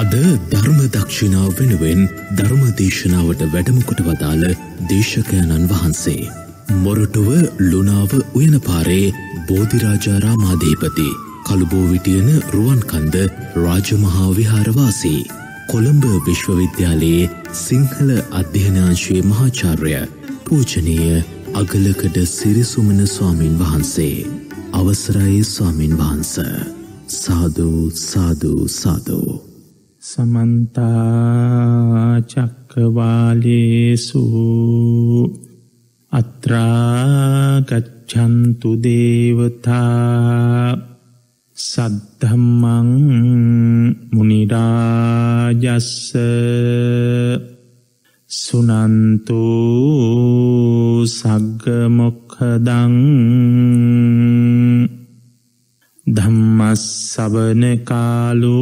අද ධර්ම දක්ෂිණාව වෙනුවෙන් ධර්ම දේශනාවට වැඩම කොට වදාළ දේශකයන්න් වහන්සේ මොරටුව ලුණාව උයනපාරේ බෝධිරාජාරාම අධිපති කළුබෝවිටියන රුවන්කන්ද රාජමහා විහාරවාසී කොළඹ විශ්වවිද්‍යාලයේ සිංහල අධ්‍යනාංශයේ මහාචාර්ය පූජනීය අගලකඩ සිරිසුමන ස්වාමින් වහන්සේ අවසරයි ස්වාමින් වහන්සේ සාදු සාදු සාදු Samanta cakkavalesu atra gaccantu devata saddhammang munirajassa sunantu sagga mokkadaṃ Dhammasavane kālo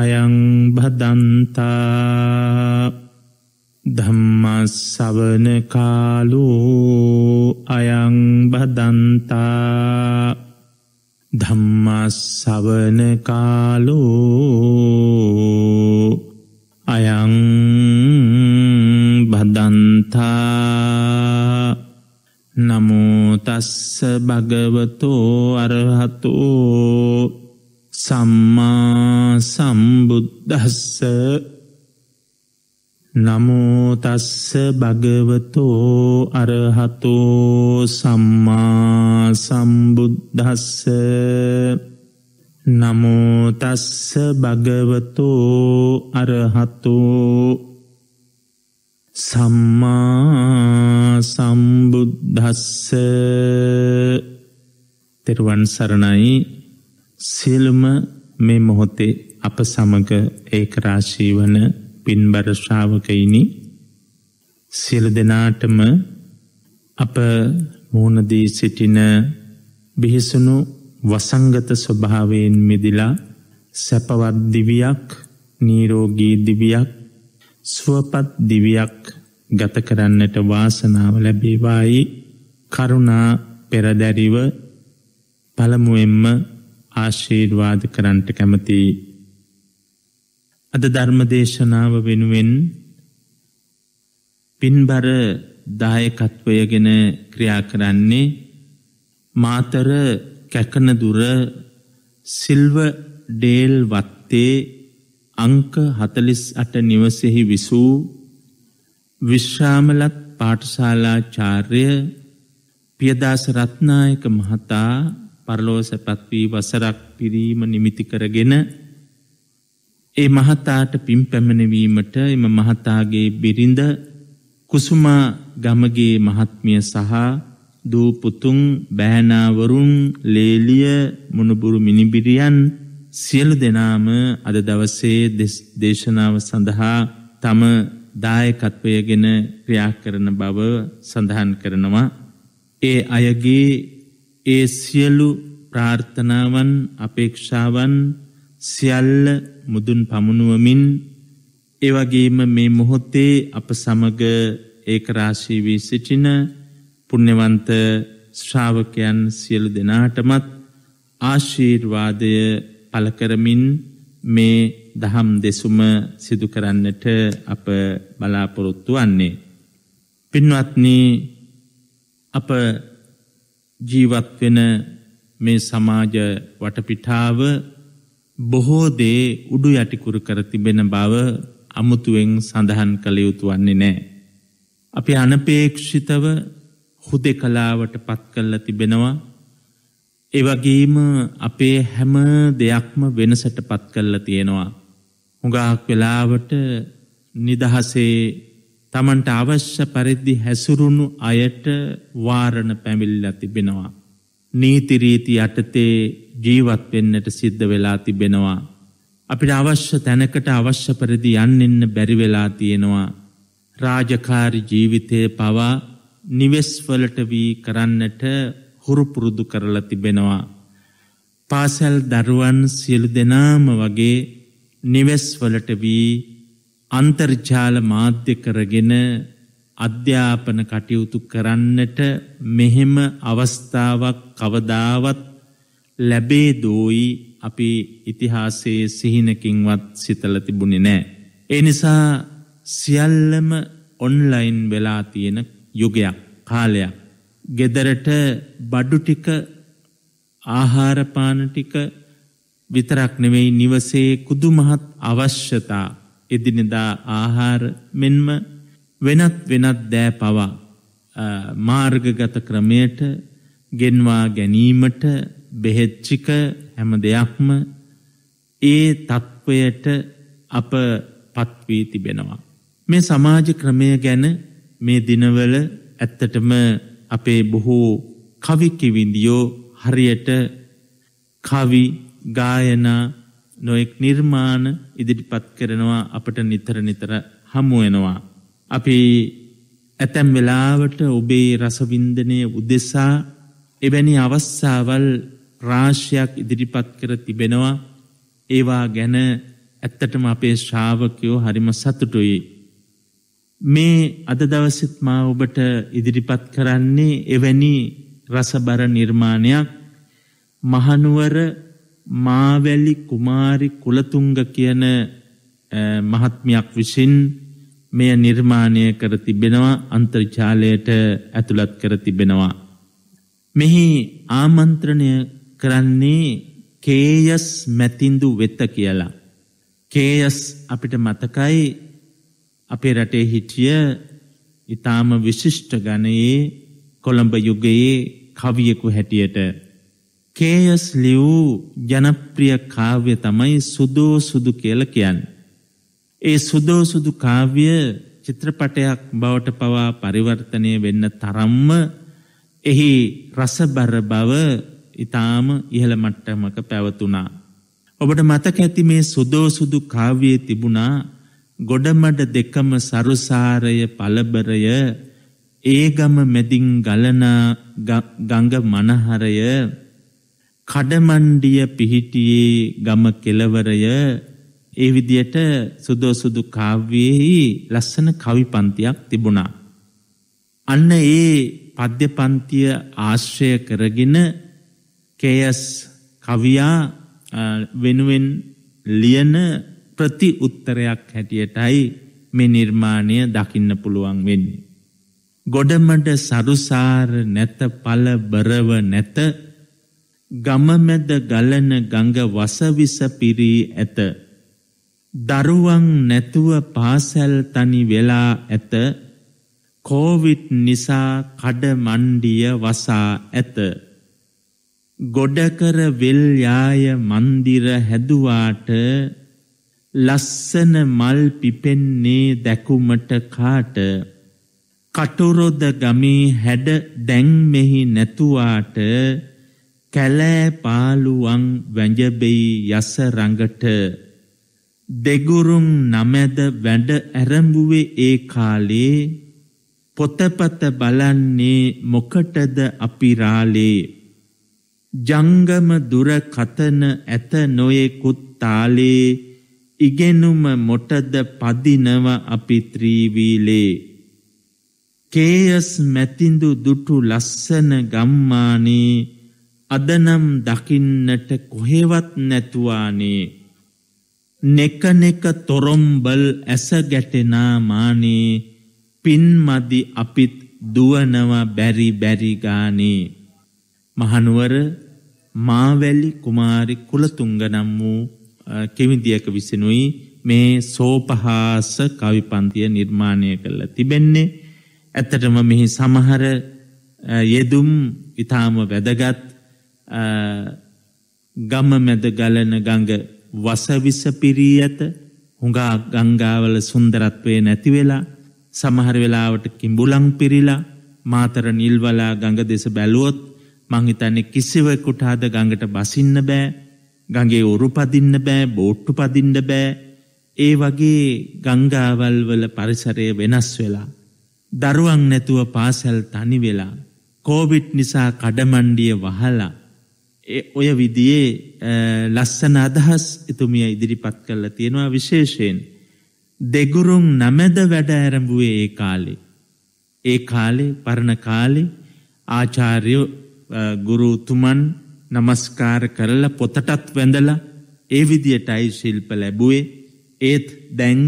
ayaṃ bhadantā Dhammasavane kālo ayaṃ bhadantā Dhammasavane kālo ayaṃ bhadantā Namo tassa bhagavato arahato samma sambuddhassa Namo tassa bhagavato arahato samma sambuddhassa Namo tassa bhagavato arahato Samma Sambuddhassa Teruan saranai silm me mohote apa samaga ekrasi wana pinbara sravaka ini silu denatama apa muhunadi sitina bihesunu wasangata swabhawayen midila sapavat diviyak nirogi diviyak Swapat diviyak gata karannata wasanawa labewai karuna peradariwa palamuwenma aashirwada karanta kamathi ada dharma deshanawa wenuwen pinbara dayakathwaya gena kriya karanne matara kakanadura silva del watte Angka 48 නිවසෙහි විසූ විශ්‍රාමලත් පාඨශාලාචාර්ය පියදාස රත්නායක මහතා පරලෝව සැපත් වී වසරක් පිරීම නිමිති කරගෙන ඒ මහතාට පින් පැමිණවීමට එම මහතාගේ බිරිඳ කුසුමා ගමගේ මහත්මිය සහ දූ පුතුන් බෑනාවරුන් ලේලිය මුණුබුරු මිනිබිරියන් සියලු දෙනාම අද දවසේ දේශනාව සඳහා තම දායකත්වයගෙන ක්‍රියා කරන බව සඳහන් කරනවා. ඒ අයගේ ඒ සියලු ප්‍රාර්ථනාවන් අපේක්ෂාවන් සියල්ල මුදුන් පමුණුවමින් ඒ වගේම මේ මොහොතේ අප සමග ඒකරාශී වී සිටින පුණ්‍යවන්ත ශ්‍රාවකයන් සියලු දෙනාටමත් ආශිර්වාදය පල කරමින් මේ දහම් දෙසුම සිදු කරන්නට අප බලාපොරොත්තු වන්නේ. පින්වත්නි, අප ජීවත් වෙන මේ සමාජ වටපිටාව බොහෝ දේ උඩු යටිකුරු කර තිබෙන බව අමුතුවෙන් සඳහන් කළ යුතු වන්නේ නැහැ. අපි අනපේක්ෂිතව හුදෙකලාවට පත් කරලා තිබෙනවා. ඒ වගේම අපේ හැම දෙයක්ම වෙනසට පත් කරලා තියෙනවා. හුඟක් වෙලාවට නිදහසේ Tamanට අවශ්‍ය පරිදි හැසිරුණු අයට වාරණ පැමිණලා තිබෙනවා. නීති රීති යටතේ ජීවත් වෙන්නට සිද්ධ වෙලා තිබෙනවා. අපිට අවශ්‍ය තැනකට අවශ්‍ය පරිදි යන්නෙන්න බැරි වෙලා තියෙනවා. රාජකාරී ජීවිතයේ පවා නිවෙස් වලට වී කරන්නට හුරු පුරුදු කරලා තිබෙනවා. පාසල් දරුවන් සියලු දෙනාම වගේ නිවෙස් වලට වී අන්තර්ජාල මාධ්‍ය කරගෙන අධ්‍යාපන කටයුතු කරන්නට මෙහෙම අවස්ථාවක් කවදාවත් ලැබේ දෝයි අපි ඉතිහාසයේ සිහිනකින්වත් සිතලා තිබුණේ නැහැ. ඒ නිසා සියල්ලම ඔන්ලයින් වෙලා තියෙන යුගයක්, කාලයක්. ගෙදරට බඩු ටික, ආහාර පාන ටික විතරක් නෙවෙයි නිවසේ කුදුමහත් අවශ්‍යතා, එදිනෙදා ආහාර මෙන්ම වෙනත් දෑ පවා මාර්ගගත ක්‍රමයට ගෙන්වා ගැනීමට බෙහෙච්චික හැම දෙයක්ම ඒ තත්වයට අප පත්වී තිබෙනවා. මේ සමාජ ක්‍රමය ගැන මේ දිනවල ඇත්තටම අපේ බොහෝ කවි කිවිඳියෝ හරියට කවි, ගායනා, නොයෙක් නිර්මාණ ඉදිරිපත් කරනවා අපට නිතර හමු වෙනවා. අපි ඇතැම් වෙලාවට ඔබේ රසවින්දනය උදෙසා එවැනි අවස්ථාවල් රාශියක් ඉදිරිපත් කර තිබෙනවා. ඒවා ගැන ඇත්තටම අපේ ශ්‍රාවකයෝ හරිම සතුටුයි. මේ අද දවසෙත් මා ඔබට ඉදිරිපත් කරන්නේ එවැනි රසබර නිර්මාණයක්. මහනුවර මාවැලි කුමාරි කුලතුංග කියන මහත්මියක් විසින් මෙය නිර්මාණය කර තිබෙනවා, අන්තර්ජාලයට ඇතුළත් කර තිබෙනවා. මෙහි ආමන්ත්‍රණය කරන්නේ කේයස් මැතිඳු වෙත කියලා. කේයස් අපිට මතකයි අපේ රටේ හිටිය ඊටාම විශිෂ්ට ගණයේ කොළඹ යුගයේ කවියෙකු හැටියට. කේයස් ලියු ජනප්‍රිය කාව්‍ය තමයි සුදෝ සුදු කියලා කියන්නේ. ඒ සුදෝ සුදු කාව්‍ය චිත්‍රපටයක් බවට පවා පරිවර්තනය වෙන්න තරම්ම එහි රසබර බව ඊටාම ඉහළ මට්ටමක පැවතුණා. ඔබට මතක ඇති මේ සුදෝ සුදු කාව්‍යයේ තිබුණා ගොඩමඩ දෙකම සරුසාරය පළබරය, ඒගම මෙදින් ගලන ගඟ මනහරය, කඩමණ්ඩිය පිහිටියේ ගම කෙළවරය. ඒ විදියට සුදෝ සුදු කාව්‍යයේ ලස්සන කවි පන්තියක් තිබුණා. අන්න ඒ පද්‍ය පන්තිය ආශ්‍රය කරගෙන කේයස් කවියා වෙනුවෙන් ලියන ප්‍රති උත්තරයක් හැටියටයි මේ නිර්මාණය දකින්න පුළුවන් වෙන්නේ. ගොඩමඩ සරුසාර නැත පල බරව නැත, ගමමැද ගලන ගඟ වසවිස පිරී ඇත, දරුවන් නැතුව පාසැල් තනි වෙලා ඇත, කොවිඩ් නිසා කඩ මණ්ඩිය වසා ඇත, ගොඩකර වෙල් යාය මන්දිර හැදුවාට, ලස්සන මල් පිපෙන්නේ දැකුමට කාට, කටුරොද ගමේ හැඩ දැන් මෙහි නැතුවාට, කැලෑ පාලුවන් වැඳබෙයි යස රඟට, දෙගුරුන් නමැද වැඩ ඇරඹුවේ ඒ කාලේ, පොතපත බලන්නේ මොකටද අපි රාලේ, ජංගම දුර කතන ඇත නොයෙකුත් තාලේ, ඉගෙනුම මොටද පදිනව අපි ත්‍රීවීලේ. කේයස් මැතිඳු දුටු ලස්සන ගම්මානේ, අදනම් දකින්නට කොහෙවත් නැතුවානේ, නෙකනෙක තොරොම්බල් ඇස ගැටෙනා මානේ, පින්මදි අපිත් දුවනව බැරි බැරි ගානේ. මහනුවර මාවැලි කුමාරි කුලතුංග නම් වූ කෙවිඳියක විසිනුයි මේ සෝපහාස කවි පන්තිය නිර්මාණය කළා තිබෙන්නේ. ඇත්තටම මෙහි සමහර යෙදුම් ඊටාම වැදගත්. ගම මැද ගලන ගඟ වසවිස පිරී ඇත, හුඟා ගංගාවල සුන්දරත්වය නැති වෙලා සමහර වෙලාවට කිඹුලන් පිරීලා මාතර නිල්වලා ගඟ දෙස බැලුවොත් මං හිතන්නේ කිසිවෙකුට අද ගඟට බසින්න බෑ, ගඟේ උරු පදින්න බෑ, බෝට්ටු පදින්න බෑ. ඒ වගේ ගංගාවල් වල පරිසරය වෙනස් වෙලා, දරුවන් නැතුව පාසල් තනි වෙලා, කොවිඩ් නිසා කඩමණ්ඩිය වහලා, ඔය විදිහේ ලස්සන අදහස් එතුමිය ඉදිරිපත් කරලා තියෙනවා. විශේෂයෙන් දෙගුරුන් නමද වැඩ ආරම්භුවේ ඒ කාලේ. ඒ කාලේ පරණ කාලේ ආචාර්ය ගුරුතුමන් නමස්කාර කරලා පොතටත් වැඳලා ඒ විදියටයි ශිල්ප ලැබුවේ. ඒත් දැන්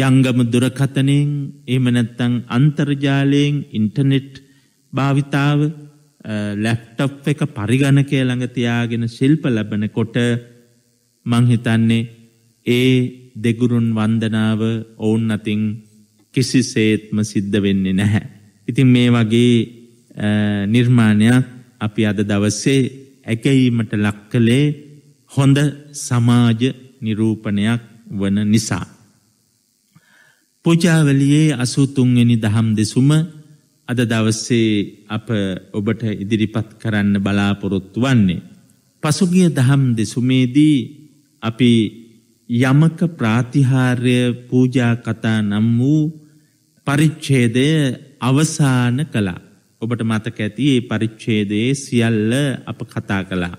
ජංගම දුරකථනයෙන් එහෙම නැත්නම් අන්තර්ජාලයෙන් ඉන්ටර්නෙට් භාවිතාව ලැප්ටොප් එක පරිගණකය ළඟ තියාගෙන ශිල්ප ලැබනකොට මං හිතන්නේ ඒ දෙගුරුන් වන්දනාව ඔවුන් අතින් කිසිසේත්ම සිද්ධ වෙන්නේ නැහැ. ඉතින් මේ වගේ නිර්මාණයක් අපි අද දවසේ ඇගීමට ලක් කළේ හොඳ සමාජ නිරූපණයක් වන නිසා. පූජාවලියේ 83 වෙනි දහම් දෙසුම අද දවසේ අප ඔබට ඉදිරිපත් කරන්න බලාපොරොත්තු වන්නේ. පසුගිය දහම් දෙසුමේදී අපි යමක ප්‍රාතිහාර්ය පූජා කතා නම් වූ පරිච්ඡේදය අවසන් කළා. ඔබට මතක ඇති ඒ පරිච්ඡේදයේ සියල්ල අප කතා කළා.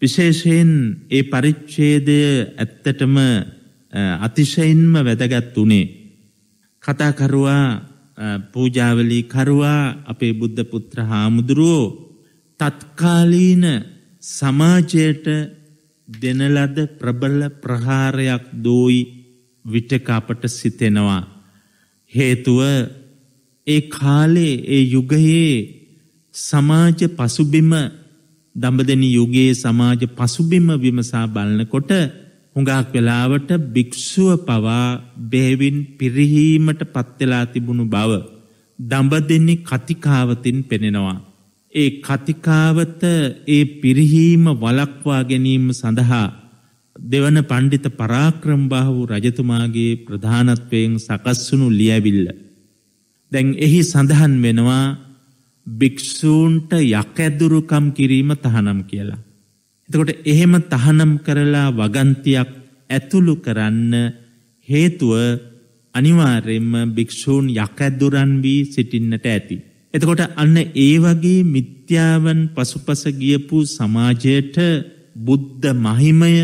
විශේෂයෙන් ඒ පරිච්ඡේදය ඇත්තටම අතිශයින්ම වැදගත් වුණේ. කතාකරුවා පූජාවලි කරුවා අපේ බුද්ධ පුත්‍ර හාමුදුරුවෝ තත්කාලීන සමාජයට දෙන ලද ප්‍රබල ප්‍රහාරයක් දෝයි විටක අපට සිතෙනවා. හේතුව ඒ කාලේ ඒ යුගයේ සමාජ පසුබිම දඹදෙනි යුගයේ සමාජ පසුබිම විමසා බලනකොට හුඟක් වෙලාවට භික්ෂුව පවා බෙහෙවින් පිරිහීමට පත් වෙලා තිබුණු බව දඹදෙනි කතිකාවතින් පෙනෙනවා. ඒ කතිකාවත ඒ පිරිහීම වළක්වා ගැනීම සඳහා දෙවන පඬිත පරාක්‍රමබාහු රජතුමාගේ ප්‍රධානත්වයෙන් සකස් වුණු ලියවිල්ල. දැන් එහි සඳහන් වෙනවා භික්ෂූන්ට යකැදුරුකම් කිරීම තහනම් කියලා. එතකොට එහෙම තහනම් කරලා වගන්තියක් ඇතුළු කරන්න හේතුව අනිවාර්යෙන්ම භික්ෂූන් යකැදුරන් වී සිටින්නට ඇති. එතකොට අන්න ඒ වගේ මිත්‍යාවන් පසුපස ගියපු සමාජයට බුද්ධ මහිමය,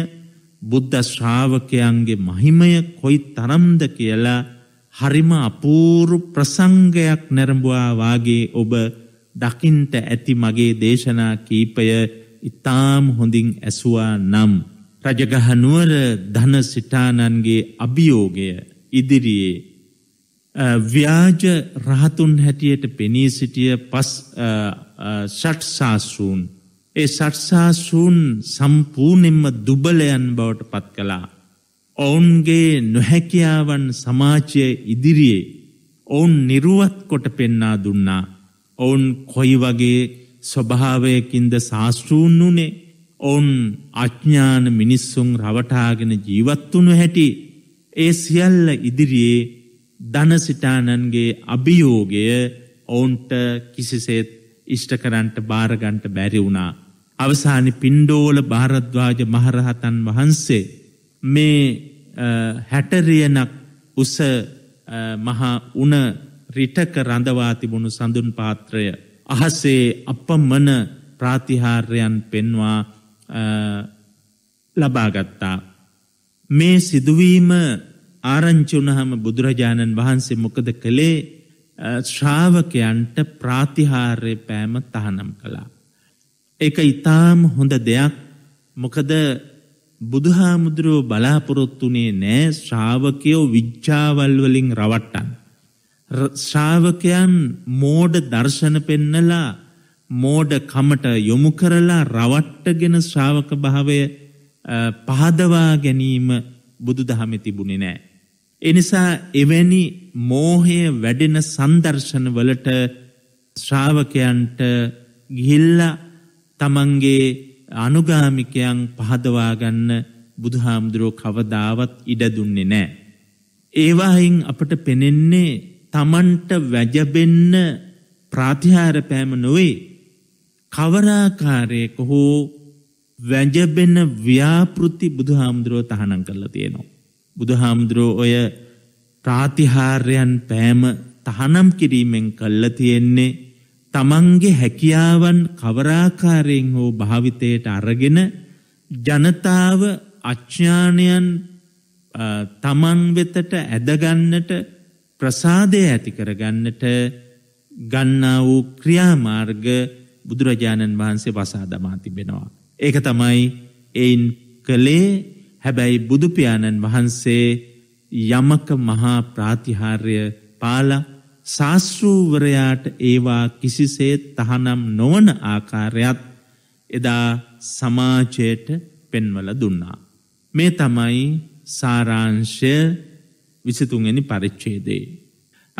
බුද්ධ ශ්‍රාවකයන්ගේ මහිමය කොයි තරම්ද කියලා හරිම අපූර්ව ප්‍රසංගයක් නැරඹුවා වාගේ ඔබ දකින්ට ඇති. මගේ දේශනා කීපය ඉතාම හොඳින් ඇසුවා නම් රජගහ නුවර ධනසිටානන්ගේ අභියෝගය ඉදිරියේ ව්‍යාජ රහතුන් හැටියට පෙනී සිටිය ෂට් ශාස්ත්‍රූන්, ඒ ෂට් ශාස්ත්‍රූන් සම්පූර්ණයෙන්ම දුබලයන් බවට පත් කළා. ඔවුන්ගේ නොහැකියාවන් සමාජය ඉදිරියේ ඔවුන් නිරුවත් කොට පෙන්වා දුන්නා. ඔවුන් කොයි වගේ ස්වභාවයකින්ද ශාස්ත්‍රූන් වුණේ, ඔවුන් අඥාන මිනිස්සුන් රවටාගෙන ජීවත් වුණු හැටි, ඒ සියල්ල ඉදිරියේ ධනසිටානන්ගේ අභියෝගය ඔවුන්ට කිසිසේත් ඉෂ්ට කරන්නට බාර ගන්නට බැරි වුණා. අවසානයේ පින්ඩෝල භාරද්වාජ මහරහතන් වහන්සේ මේ 60 රියනක් උස මහා උණ රිටක රඳවා තිබුණු සඳුන් පාත්‍රය අහසේ අපමණ ප්‍රාතිහාර්යයන් පෙන්වා ලබා ගත්තා. මේ සිදුවීම ආරංචි වුණාම බුදුරජාණන් වහන්සේ මොකද කළේ? ශ්‍රාවකයන්ට ප්‍රාතිහාර්ය පෑම තහනම් කළා. ඒක ඊටාම හොඳ දෙයක්. මොකද බුදුහාමුදුරුව බලාපොරොත්තුනේ නෑ ශ්‍රාවකයෝ විච්ඡාවල් වලින් රවට්ටන්. ශ්‍රාවකයන් මෝඩ දර්ශන පෙන්නලා මෝඩ කමට යොමු කරලා රවට්ටගෙන ශ්‍රාවක භාවය පහදවා ගැනීම බුදුදහමේ තිබුණේ නෑ. ඒ නිසා එවැනි මෝහය වැඩෙන සම්දර්ශන වලට ශ්‍රාවකයන්ට ගිහිල්ලා තමන්ගේ අනුගාමිකයන් පහදවා ගන්න බුදුහාමුදුරුවෝ කවදාවත් ඉඩ දුන්නේ නැහැ. ඒවායින් අපට පෙනෙන්නේ තමන්ට වැජබෙන්න ප්‍රාතිහාර පෑම නොවේ, කවරාකාරයක හෝ වැජබෙන ව්‍යාපෘති බුදුහාමුදුරුවෝ තහනම් කරලා තියෙනවා. බුදුහාමුදුරුවෝ ඔය ප්‍රාතිහාර්යයන් පෑම තහනම් කිරීමෙන් කළා තියෙන්නේ තමන්ගේ හැකියාවන් කවරාකාරයෙන් හෝ භාවිතයට අරගෙන ජනතාව අඥානයන් තමන් වෙතට ඇදගන්නට ප්‍රසාදය ඇති කරගන්නට ගන්නා වූ ක්‍රියාමාර්ග බුදුරජාණන් වහන්සේ වසහදා මාතිම් වෙනවා. ඒක තමයි එයින් කලේ. හැබැයි බුදු පියාණන් වහන්සේ යමක මහා ප්‍රාතිහාර්ය පාලා ශාස්ත්‍රූවරයාට ඒවා කිසිසේත් තහනම් නොවන ආකාරයත් එදා සමාජයට පෙන්වලා දුන්නා. මේ තමයි සාරාංශය 23 වෙනි පරිච්ඡේදයේ.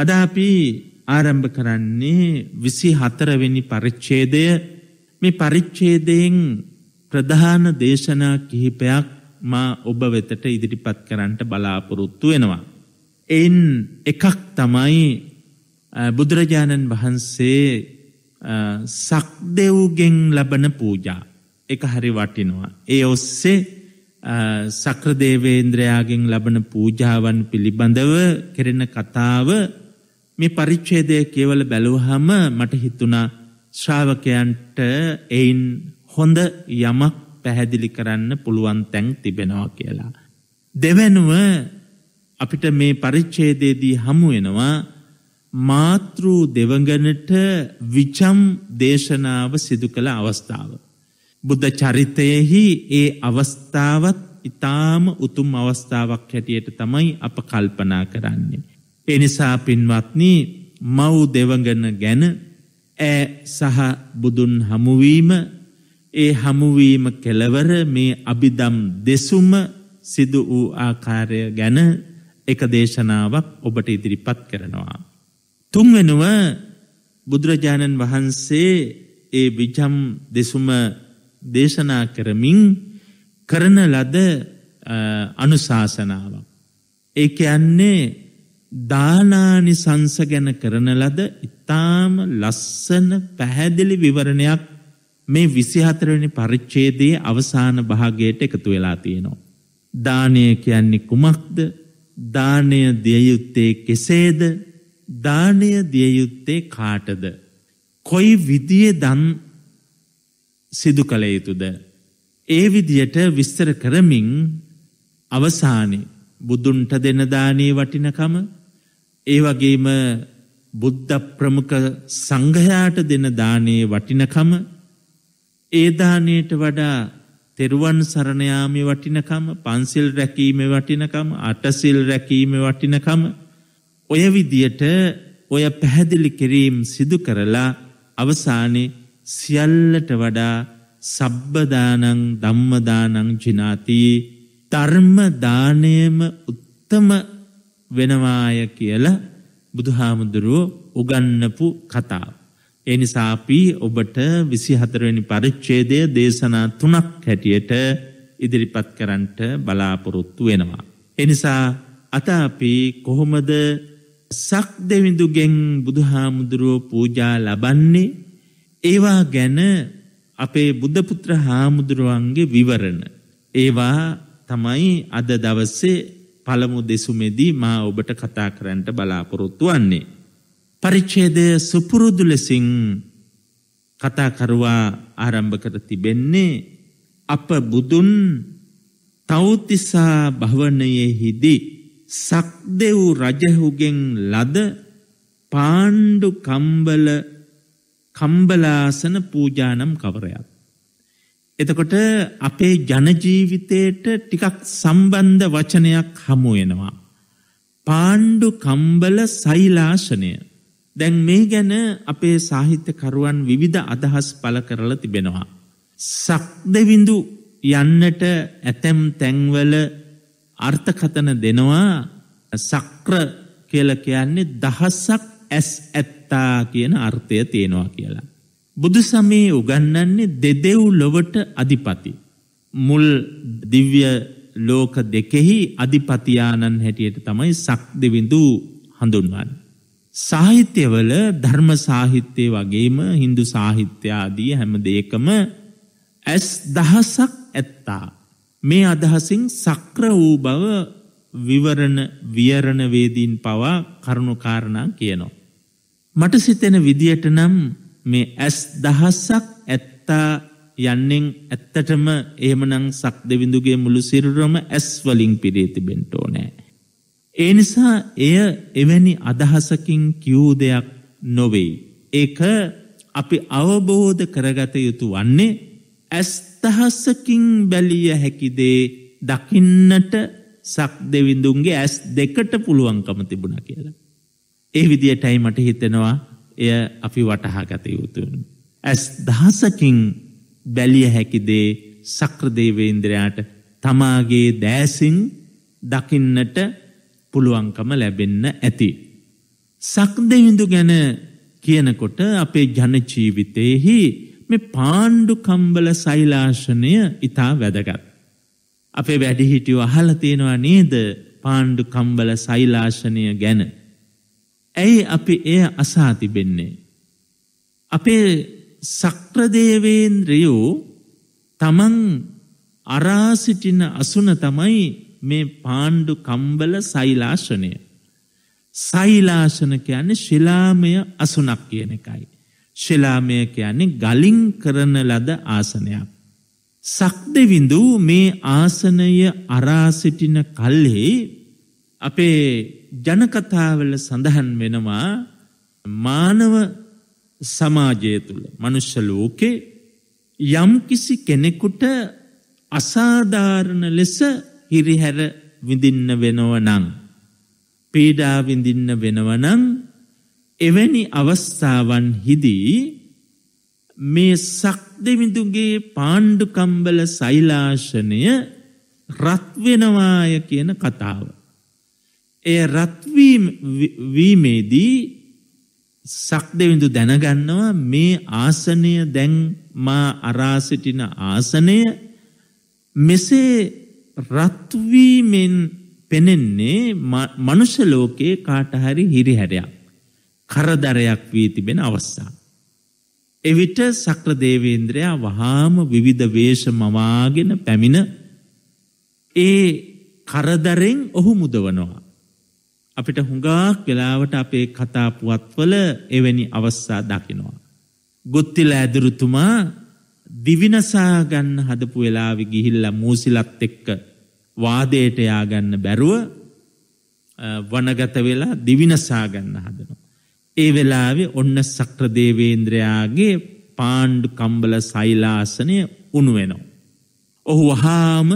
අද අපි ආරම්භ කරන්නේ 24 වෙනි පරිච්ඡේදය. මේ පරිච්ඡේදයෙන් ප්‍රධාන දේශනා කිහිපයක් මා ඔබ වෙතට ඉදිරිපත් කරන්නට බලාපොරොත්තු වෙනවා. එයින් එකක් තමයි බුදුරජාණන් වහන්සේ සක්දෙව්ගෙන් ලබන පූජා. ඒක හරි වටිනවා. ඒ ඔස්සේ සක්‍ර දේවේන්ද්‍රයාගෙන් ලබන පූජාවන් පිළිබඳව කෙරෙන කතාව මේ පරිච්ඡේදය කියවල බැලුවහම මට හිතුණා ශ්‍රාවකයන්ට එයින් හොඳ යමක් පැහැදිලි කරන්න පුළුවන් තැන් තිබෙනවා කියලා. දෙවෙනුව අපිට මේ පරිච්ඡේදයේදී හමු වෙනවා මාතෘ දෙවඟනට විචම් දේශනාව සිදු කළ අවස්ථාව. බුද්ධ චරිතයෙහි ඒ අවස්ථාවත් ඊටාම උතුම් අවස්ථාවක් හැටියට තමයි අප කල්පනා කරන්නේ. ඒ නිසා පින්වත්නි මව් දෙවඟන ගැන ඈ සහ බුදුන් හමුවීම ඒ හමුවීම කෙලවර මේ අභිධම් දෙසුම සිදු වූ ආකාරය ගැන එක දේශනාවක් ඔබට ඉදිරිපත් කරනවා. තුන්වෙනුව බුදුරජාණන් වහන්සේ ඒ විජම් දෙසුම දේශනා කරමින් කරන ලද අනුශාසනාවක්. ඒ කියන්නේ දානානිසංස ගැන කරන ලද ඉතාම ලස්සන පැහැදිලි විවරණයක් මේ 24 වෙනි පරිච්ඡේදයේ අවසාන භාගයට එකතු වෙලා තියෙනවා. දානය කියන්නේ කුමක්ද? දානය දිය යුත්තේ කෙසේද? දානය දිය යුත්තේ කාටද? කොයි විදිහේ දන් සිදු කළ යුතුද? ඒ විදියට විස්තර කරමින් අවසානයේ බුදුන්ට දෙන දානයේ වටිනකම, ඒ වගේම බුද්ධ ප්‍රමුඛ සංඝයාට දෙන දානයේ වටිනකම, ඒ දානයට වඩා තෙරුවන් සරණ යාමේ වටිනකම, පන්සිල් රැකීමේ වටිනකම, අටසිල් රැකීමේ වටිනකම, ඔය විදියට ඔය පැහැදිලි කිරීම සිදු කරලා අවසානයේ සියල්ලට වඩා සබ්බ දානං ධම්ම දානං ජිනාති, ධර්ම දාණයම උත්තම වෙනවාය කියලා බුදුහාමුදුරුවෝ උගන්වපු කතාව. ඒ නිසා අපි ඔබට 24 වෙනි පරිච්ඡේදය දේශනා 3ක් හැටියට ඉදිරිපත් කරන්නට බලාපොරොත්තු වෙනවා. ඒ නිසා අත අපි කොහොමද සක්දෙවිඳුගෙන් බුදුහාමුදුරුවෝ පූජා ලබන්නේ? ඒවා ගැන අපේ බුද්ධ පුත්‍ර හාමුදුරුවන්ගේ විවරණ. ඒවා තමයි අද දවසේ පළමු දෙසුමේදී මා ඔබට කතා කරන්නට බලාපොරොත්තු වෙන්නේ. පරිච්ඡේදය සුපුරුදු ලෙසින් කතා කරවා ආරම්භ කර තිබෙන්නේ අප බුදුන් තවුතිසා භවනයේදී සක්දෙව් රජහුගෙන් ලද පාණ්ඩු කම්බලාසන පූජානම් කවරයක්. එතකොට අපේ ජන ජීවිතයට ටිකක් සම්බන්ධ වචනයක් හමු වෙනවා. පාණ්ඩු කම්බල සෛලාසනය. දැන් මේ ගැන අපේ සාහිත්‍යකරුවන් විවිධ අදහස් පළ කරලා තිබෙනවා. සක්දෙවිඳු යන්නට ඇතැම් තැන්වල අර්ථකතන දෙනවා. සක්‍ර කියලා කියන්නේ දහසක් ඇස් ඇත්තා කියන අර්ථය තියෙනවා කියලා. බුදු සමයේ උගන්වන්නේ දෙදෙව් ලොවට අධිපති. මුල් දිව්‍ය ලෝක දෙකෙහි අධිපතියාණන් හැටියට තමයි සක්දෙවිඳු හඳුන්වන්නේ. සාහිත්‍යවල ධර්ම සාහිත්‍යයේ වගේම Hindu සාහිත්‍ය ආදී හැම දෙයකම ඇස් දහසක් ඇත්තා මේ අදහසින් සක්‍ර වූ බව විවරණ වේදීන් පවා කරුණු කාරණා කියනවා. මට සිතෙන විදියට නම් මේ ඇස් දහසක් ඇත්තා යන්නෙන් ඇත්තටම එහෙමනම් සක්දෙවිඳුගේ මුළු සිරුරම ඇස් වලින් පිරී තිබෙන්න ඕනේ. ඒ නිසා එය එවැනි අදහසකින් කියූ දෙයක් නොවේ. ඒක අපි අවබෝධ කරගත යුතු වන්නේ ඇස් දහසකින් බැලිය හැකි දේ දකින්නට සක්දෙවිඳුන්ගේ ඇස් දෙකට පුළුවන්කම තිබුණා කියලා. ඒ විදියටයි මට හිතෙනවා එය අපි වටහා ගත යුතුය. ඇස් දහසකින් බැලිය හැකි දේ සක්‍ර දේවේන්ද්‍රයාට තමාගේ දැසින් දකින්නට පුළුවන්කම ලැබෙන්න ඇති. සක්දෙවිඳු ගැන කියනකොට අපේ ජන ජීවිතයේහි මේ පාණ්ඩු කම්බල සෛලාසනය ඉතා වැදගත්. අපේ වැඩිහිටියෝ අහලා තියෙනවා නේද පාණ්ඩු කම්බල සෛලාසනය ගැන? ඇයි අපි එය අසා තිබෙන්නේ? අපේ සක්‍රදේවේන්ද්‍රයෝ තමන් අරා සිටින අසුන තමයි මේ පාණ්ඩු කම්බල සෛලාසනය. සෛලාසන කියන්නේ ශිලාමය අසුනක් කියන එකයි. ශිලාමය කියන්නේ ගලින් කරන ලද ආසනයක්. සක්දෙවිඳු මේ ආසනය අරා සිටින කල්හි අපේ ජනකතාවල සඳහන් වෙනවා මානව සමාජය තුල මනුෂ්‍ය ලෝකේ යම් කිසි කෙනෙකුට අසාධාරණ ලෙස හිරිහැර විඳින්න වෙනව නම් පීඩා විඳින්න වෙනව නම් එවැනි අවස්ථාවන් හිදී මේ සක්දෙවිඳුගේ පාණ්ඩු කම්බල සෛලාසනය රත් වෙනවාය කියන කතාව. ඒ රත් වීමේදී සක්දෙවිඳු දැනගන්නවා මේ ආසනය දැන් මා අරා සිටින ආසනය මෙසේ රත් වීමෙන් පෙනෙන්නේ මනුෂ්‍ය ලෝකේ කාට හරි හිරිහැරයක් කරදරයක් වී තිබෙන අවස්ථා. එවිට සක්‍රදේවේන්ද්‍රයා වහාම විවිධ වේශ මවාගෙන පැමිණ ඒ කරදරෙන් ඔහු මුදවනවා. අපිට හුඟක් වෙලාවට අපේ කතා පුවත්වල එවැනි අවස්ථා දකිනවා. ගොත්තිල ඇදුරුතුමා දිවිනසා ගන්න හදපු වෙලාවේ ගිහිල්ලා මූසිලත් එක්ක වාදයට ය아가න්න බැරුව වනගත වෙලා දිවිනසා ගන්න හදනවා. ඒ වෙලාවේ ඔන්න සක්‍රදේවේන්ද්‍රයාගේ පාණ්ඩු කම්බල සෛලාසනය උණු වෙනවා. ඔහු වහාම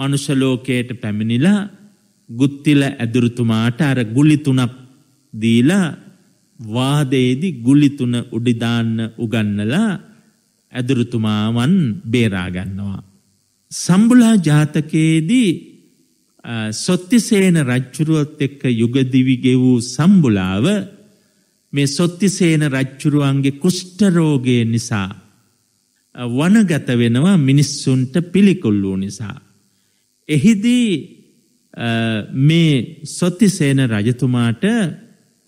මනුෂ්‍ය ලෝකයට පැමිණිලා ගුත්තිල ඇදුරුතුමාට අර ගුලි තුනක් දීලා වාදයේදී ගුලි තුන උඩි දාන්න උගන්නලා ඇදුරුතුමාවන් බේරා ගන්නවා. සම්බුලා ජාතකයේදී සොත්තිසේන රජුරුවත් එක්ක යුගදිවි ගෙවූ සම්බුලාව මේ සොත්තිසේන රජුරුවන්ගේ කුෂ්ඨ රෝගය නිසා වනගත වෙනවා මිනිස්සුන්ට පිළිකුල් වූ නිසා. එහිදී මේ සොත්තිසේන රජතුමාට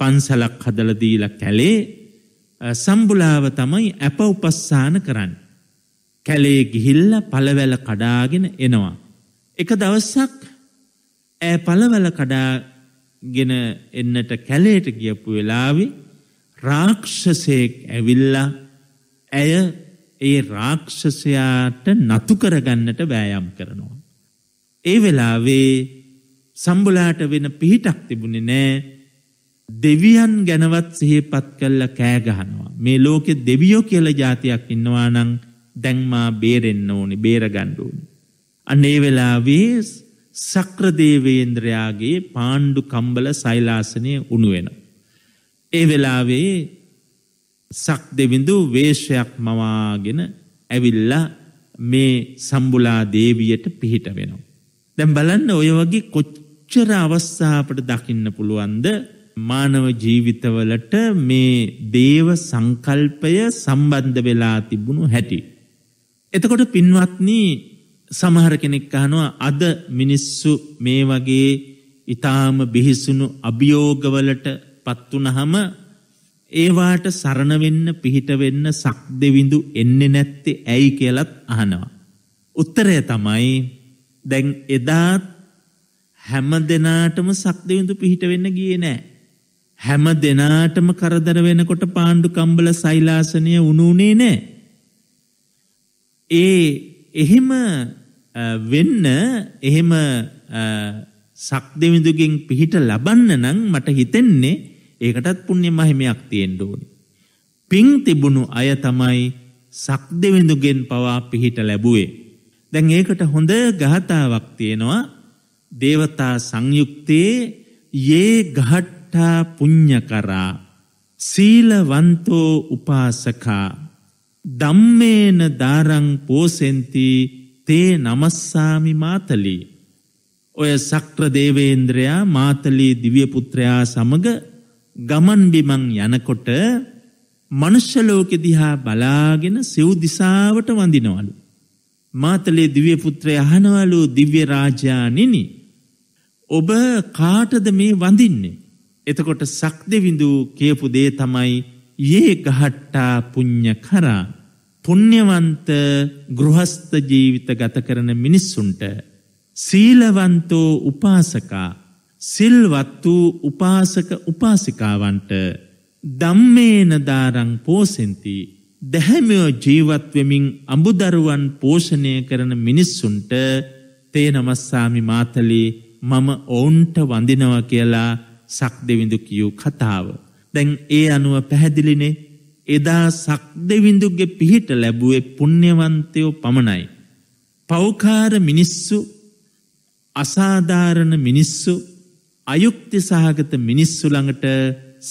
පන්සලක් හදලා දීලා කැලේ සම්බුලාව තමයි අප උපස්සාන කරන්නේ. කැලේ ගිහිල්ලා පළවැල කඩාගෙන එනවා. එක දවසක් ඈ පළවැල කඩාගෙන එන්නට කැලේට ගියපු වෙලාවේ රාක්ෂසයෙක් ඇවිල්ලා ඇය ඒ රාක්ෂසයාට නතු කරගන්නට වෑයම් කරනවා. ඒ වෙලාවේ සම්බුලාට වෙන පිහිටක් තිබුණේ නැහැ. දෙවියන් ගැනවත් සිහිපත් කළා කෑ ගහනවා. මේ ලෝකේ දෙවියෝ කියලා જાතියක් ඉන්නවා නම් දැන් මා බේරෙන්න ඕනේ, බේරගන්න ඕනේ. අනේ වෙලාවේ සක්‍රදේවේන්ද්‍රයාගේ පාණ්ඩු කම්බල සෛලාසනය උණු වෙනවා. ඒ වෙලාවේ සක්දෙවිඳු වේශයක් මවාගෙන ඇවිල්ලා මේ සම්බුලා දේවියට පිහිට වෙනවා. දැන් බලන්න ඔය වගේ කොච්චර අවස්ථාවකට දකින්න පුළුවන්ද මානව ජීවිතවලට මේ දේව සංකල්පය සම්බන්ධ වෙලා තිබුණු හැටි. එතකොට පින්වත්නි සමහර කෙනෙක් අහනවා අද මිනිස්සු මේ වගේ ඊටාම බිහිසුණු අභියෝගවලට පත් වුනහම ඒවාට සරණ වෙන්න පිහිට වෙන්න සක්දෙවිඳු එන්නේ නැත්තේ ඇයි කියලාත් අහනවා. උත්තරය තමයි දැන් එදා හැම දිනාටම සක්දෙවිඳු පිහිට වෙන්න ගියේ නැහැ. හැම දිනාටම කරදර වෙනකොට පාණ්ඩු කම්බල සෛලාසනය උණුනේ නැහැ. එහෙම වෙන්න එහෙම සක්දෙවිඳුගෙන් පිහිට ලබන්න නම් මට හිතෙන්නේ ඒකටත් පුණ්‍ය මහිමයක් තියෙන්න ඕනේ. පිං තිබුණු අය තමයි සක්දෙවිඳුගෙන් පවා පිහිට ලැබුවේ. දැන් ඒකට හොඳ ගාථාවක් තියෙනවා. දේවතා සංයුක්තේ යේ ගහට්ටා පුඤ්ඤකරා සීලවන්තෝ උපාසකා ධම්මේන දාරං පෝසෙන්ති තේ නමස්සාමි මාතලී. ඔය සක්‍ර දේවේන්ද්‍රයා මාතලී දිව්‍ය පුත්‍රයා සමග ගමන් බිමන් යනකොට මනුෂ්‍ය ලෝකෙ දිහා බලාගෙන සිව් දිසාවට වඳිනවලු. මාතලේ දිව්‍ය පුත්‍රයා අහනවලු, දිව්‍ය රාජානිනි ඔබ කාටද මේ වඳින්නේ? එතකොට සක්දෙවිඳු කියපු දේ තමයි යේ ගහට්ටා පුඤ්ඤකරා, පුණ්‍යවන්ත ගෘහස්ත ජීවිත ගත කරන මිනිස්සුන්ට, සීලවන්තෝ උපාසකා සිල්වත් වූ උපාසක උපාසිකාවන්ට, ධම්මේන දාරං පෝසෙන්ති දැහැමියෝ ජීවත් වෙමින් අඹදරුවන් පෝෂණය කරන මිනිස්සුන්ට, තේ නමස්සාමි මාතලේ මම ඔවුන්ට වඳිනවා කියලා සක්දෙවිඳු කියූ කතාව. දැන් ඒ අනුව පැහැදිලිනේ එදා සක්දෙවිඳුගේ පිහිට ලැබුවේ පුණ්‍යවන්තයෝ පමණයි. පෞකාර මිනිස්සු, අසාධාරණ මිනිස්සු, අයුක්ති සහගත මිනිස්සු ළඟට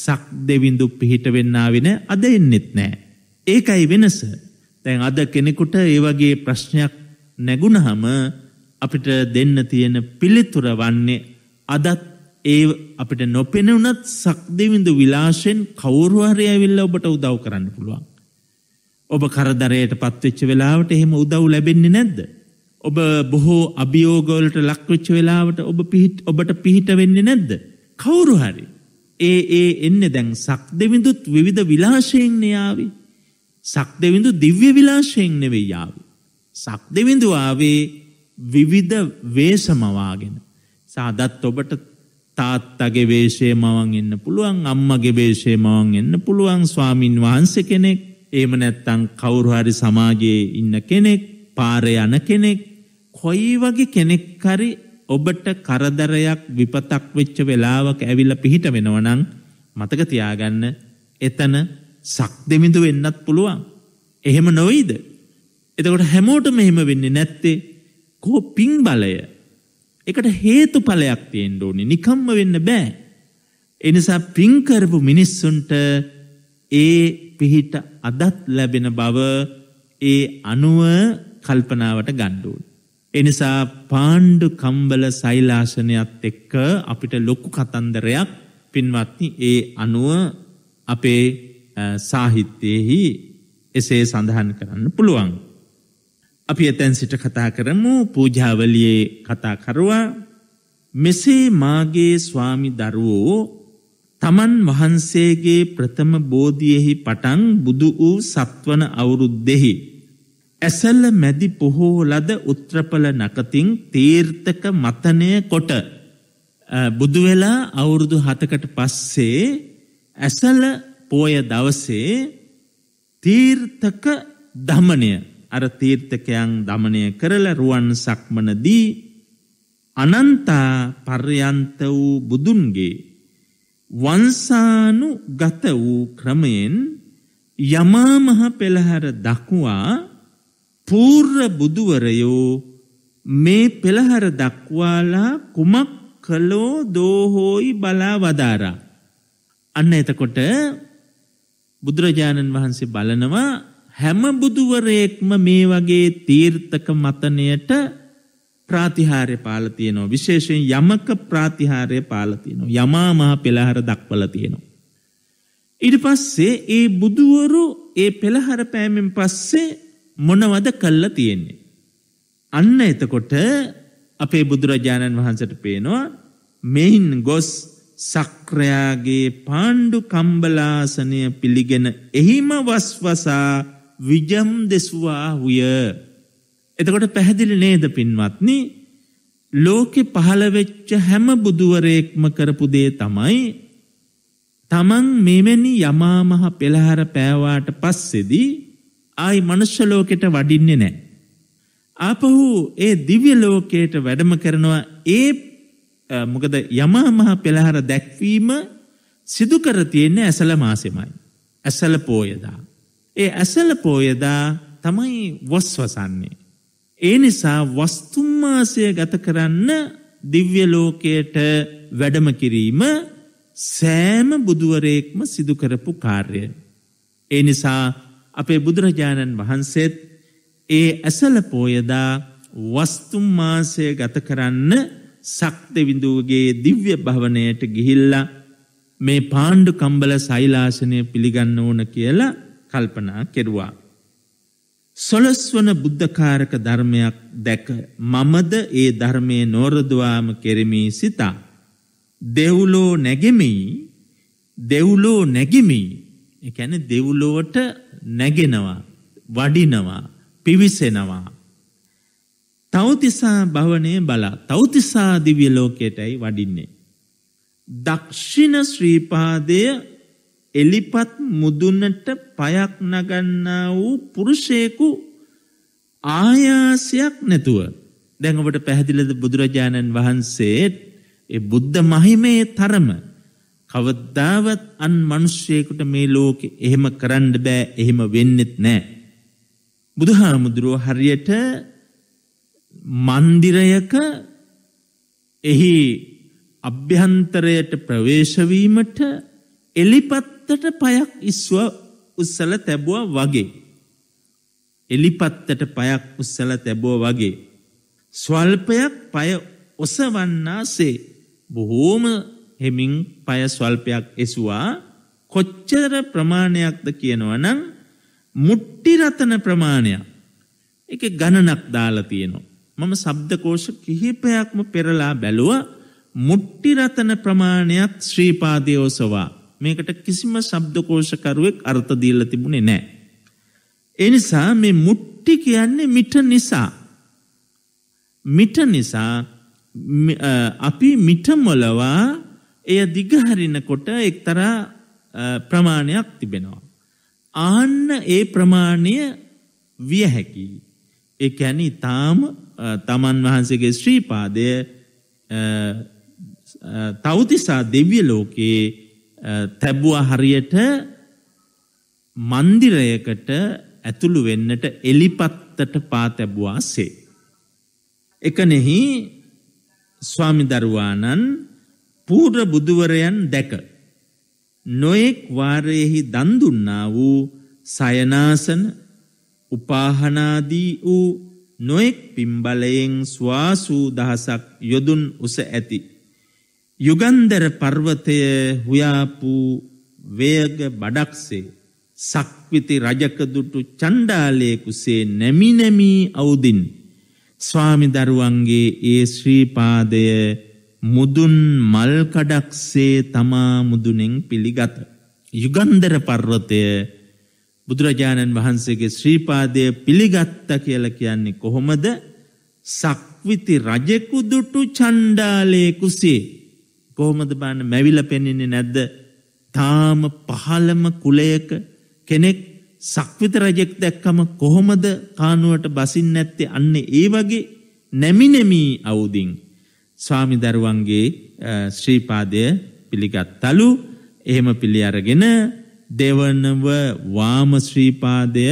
සක්දෙවිඳු පිහිට වෙන්නාවේ නැ, අද එන්නෙත් නැහැ. ඒකයි වෙනස. දැන් අද කෙනෙකුට ඒ වගේ ප්‍රශ්නයක් නැගුණාම අපිට දෙන්න තියෙන පිළිතුර වන්නේ අදත් ඒ අපිට නොපෙනුනත් සක්දෙවිඳු විලාසෙන් කවුරු හරි ඇවිල්ලා ඔබට උදව් කරන්න පුළුවන්. ඔබ කරදරයටපත් වෙච්ච වෙලාවට එහෙම උදව් ලැබෙන්නේ නැද්ද? ඔබ බොහෝ අභියෝගවලට ලක් වෙච්ච වෙලාවට ඔබට පිහිට වෙන්නේ නැද්ද? කවුරු හරි ඒ එන්නේ. දැන් සක්දෙවිඳුත් විවිධ විලාසයෙන් න්යාවි. සක්දෙවිඳු දිව්‍ය විලාසයෙන් නෙවෙයි ආවේ. සක්දෙවිඳු ආවේ විවිධ වේශමවාගෙන. සාදත් ඔබට තාත්තගේ වේශය මවන් එන්න පුළුවන්, අම්මගේ වේශය මවන් එන්න පුළුවන්, ස්වාමින් වහන්සේ කෙනෙක්, එහෙම නැත්නම් කවුරු හරි සමාජයේ ඉන්න කෙනෙක්, පාරේ යන කෙනෙක්, කොයි වගේ කෙනෙක් හරි ඔබට කරදරයක් විපතක් වෙච්ච වෙලාවක ඇවිල්ලා පිහිට වෙනවා නම් මතක තියාගන්න එතන සක්දෙවිඳු වෙන්නත් පුළුවන්. එහෙම නොවේද? එතකොට හැමෝටම එහෙම වෙන්නේ නැත්තේ කෝ පිං බලය. ඒකට හේතුඵලයක් තියෙන්න ඕනේ. නිකම්ම වෙන්න බෑ. ඒ නිසා පිං කරපු මිනිස්සුන්ට ඒ පිහිට අදත් ලැබෙන බව ඒ අනුව කල්පනාවට ගන්න ඕනේ. ඒ නිසා පාණ්ඩු කම්බල සෛලාසනයත් එක්ක අපිට ලොකු කතන්දරයක් පින්වත්නි ඒ අනුව අපේ සාහිත්‍යයේහි එසේ සඳහන් කරන්න පුළුවන්. අපි එතෙන් සිට කතා කරමු. පූජාවලියේ කතා කරුවා මෙසේ මාගේ ස්වාමි දරුවෝ තමන් වහන්සේගේ ප්‍රථම බෝධියෙහි පටන් බුදු වූ සත්වන අවුරුද්දෙහි ඇසල මැදි පොහෝ ලද උත්‍රපල නකතින් තීර්ථක මතනය කොට බුදු වෙලා අවුරුදු 7කට පස්සේ ඇසල පෝය දවසේ තීර්ථක දමනය, අර තීර්ථකයන් දමනය කරලා රුවන් සක්මනදී අනන්තා පර්යන්ත වූ බුදුන්ගේ වංසානු ගත වූ ක්‍රමයෙන් යමා මහ පෙළහර දක්වා පූර්ව බුදුවරයෝ මේ පෙළහර දක්වාලා කුමක් කළෝ දෝහෝයි බලා වදාරා. අන්න එතකොට බුදුරජාණන් වහන්සේ බලනවා හැම බුදුවරයෙක්ම මේ වගේ තීර්ථක මතනයට ප්‍රාතිහාර්ය පාලා තියෙනවා. විශේෂයෙන් යමක ප්‍රාතිහාර්ය පාලා තියෙනවා. යමා මහ පෙළහර දක්වලා තියෙනවා. ඊට පස්සේ ඒ බුදුවරු ඒ පෙළහර පෑමෙන් පස්සේ මොනවද කළා තියෙන්නේ? අන්න එතකොට අපේ බුදුරජාණන් වහන්සේට පේනවා මෙයින් ගොස් සක්‍රයාගේ පාණ්ඩු කම්බලාසනය පිළිගෙන එහිම වස්වසා විජම් දෙසුවාහුය. එතකොට පැහැදිලි නේද පින්වත්නි? ලෝකෙ පහළ වෙච්ච හැම බුදුවරයෙක්ම කරපු දේ තමයි තමන් මෙවැනි යමා මහ පෙළහර පෑවාට පස්සේදී ආයි මනුෂ්‍ය ලෝකෙට වඩින්නේ නැහැ. ආපහු ඒ දිව්‍ය ලෝකයට වැඩම කරනවා. මොකද යමා මහ පෙළහර දැක්වීම සිදු කර තියෙන්නේ ඇසළ මාසෙමයි. ඇසල පෝයදා. ඒ ඇසල පෝයදා තමයි වස්වසන්නේ. ඒ නිසා වස්තුමාසය ගත කරන්න දිව්‍ය ලෝකයට වැඩම කිරීම සෑම බුදුවරයෙක්ම සිදු කරපු කාර්යය. ඒ නිසා අපේ බුදුරජාණන් වහන්සේත් ඒ ඇසල පෝයදා වස්තුමාසය ගත කරන්න සක්දෙවිඳුගේ දිව්‍ය භවනයට ගිහිල්ලා මේ පාණ්ඩු කම්බල සෛලාසනය පිළිගන්න ඕන කියලා කල්පනා කෙරුවා. සොළොස්වන බුද්ධකාරක ධර්මයක් දැක මමද ඒ ධර්මයේ නොරදවාම කෙරෙමි සිතා. දෙව්ලෝ නැගෙමි. ඒ කියන්නේ දෙව්ලොවට නැගෙනවා, වඩිනවා, පිවිසෙනවා. තවතිසා භවනේ බලා තවතිසා දිව්‍ය ලෝකයටයි වඩින්නේ. දක්ෂින ශ්‍රීපාදය එලිපත් මුදුනට පයක් නගන්නා වූ පුරුෂයෙකු ආයාසයක් නැතුව. දැන් ඔබට පැහැදිලිද බුදුරජාණන් වහන්සේ ඒ බුද්ධ මහිමේ තරම කවදාවත් අන් මිනිසෙකුට මේ ලෝකේ එහෙම කරන්න බෑ, එහෙම වෙන්නෙත් නෑ. බුදුහාමුදුරුවෝ හරියට මන්දිරයක එහි අභ්‍යන්තරයට ප්‍රවේශ වීමට එලිපත්තට පයක් උස්සල තැබුවා වගේ. එලිපත්තට පයක් උස්සල තැබුවා වගේ ස්වල්පයක් පය ඔසවන්නාසේ බොහෝම හෙමින් පය ස්වල්පයක් එසුවා. කොච්චර ප්‍රමාණයක්ද කියනවනම් මුට්ටි රතන ප්‍රමාණයක්. ඒක ගණනක් දාලා තියෙනවා. මම ශබ්දකෝෂ කිහිපයක්ම පෙරලා බැලුවා. මුට්ටි රතන ප්‍රමාණයක් ශ්‍රීපාදයේ ඔසවා. මේකට කිසිම ශබ්දකෝෂකරුවෙක් අර්ථ දීලා තිබුණේ නැහැ. ඒ නිසා මේ මුට්ටි කියන්නේ මිට නිසා. මිට නිසා අපි මිට මොලවා එය දිගහරිනකොට එක්තරා ප්‍රමාණයක් තිබෙනවා. ආන්න ඒ ප්‍රමාණය විය හැකියි. ඒ කියන්නේ තමන් වහන්සේගේ ශ්‍රීපාදය තවතිසා දෙවිය ලෝකයේ තැබුවා හරියට මන්දිරයකට ඇතුළු වෙන්නට එලිපත්තට පා තැබුවාසේ. එකනෙහි ස්වාමිදරුවාණන් පූර්ව බුදුවරයන් දැක නොයෙක් වාරයෙහි දන් දුන්නා වූ සයනාසන උපාහනාදී වූ නොයෙක් පිම්බලයෙන් ස්වාසූ දහසක් යොදුන් උස ඇති යුගන්දර පර්වතය හුයාපු වේග බඩක්සේ සක්විති රජකදුටු චණ්ඩාලයෙකුසේ නැමි නැමී අවුදින් ස්වාමිදරුවන්ගේ ඒ ශ්‍රී පාදය මුදුන් මල් කඩක්සේ තමා මුදුනෙන් පිළිගත. යුගන්දර පර්වතය බුදුරජාණන් වහන්සේගේ ශ්‍රී පාදය පිළිගත්ත කියලා කියන්නේ කොහොමද? සක්විති රජෙකු දුටු චණ්ඩාලයෙකුසේ. කොහොමද බාන්න මැවිලා පෙන්න්නේ නැද්ද? තාම පහළම කුලයක කෙනෙක් සක්විත රජෙක් දැක්කම කොහොමද කානුවට බසින් නැත්තේ? අන්න ඒ වගේ නැමි නැමී අවුදින් ස්වාමිදරුවන්ගේ ශ්‍රී පාදය පිළිගත්තලු. එහෙම පිළි අරගෙන දෙවනව වාම ශ්‍රී පාදය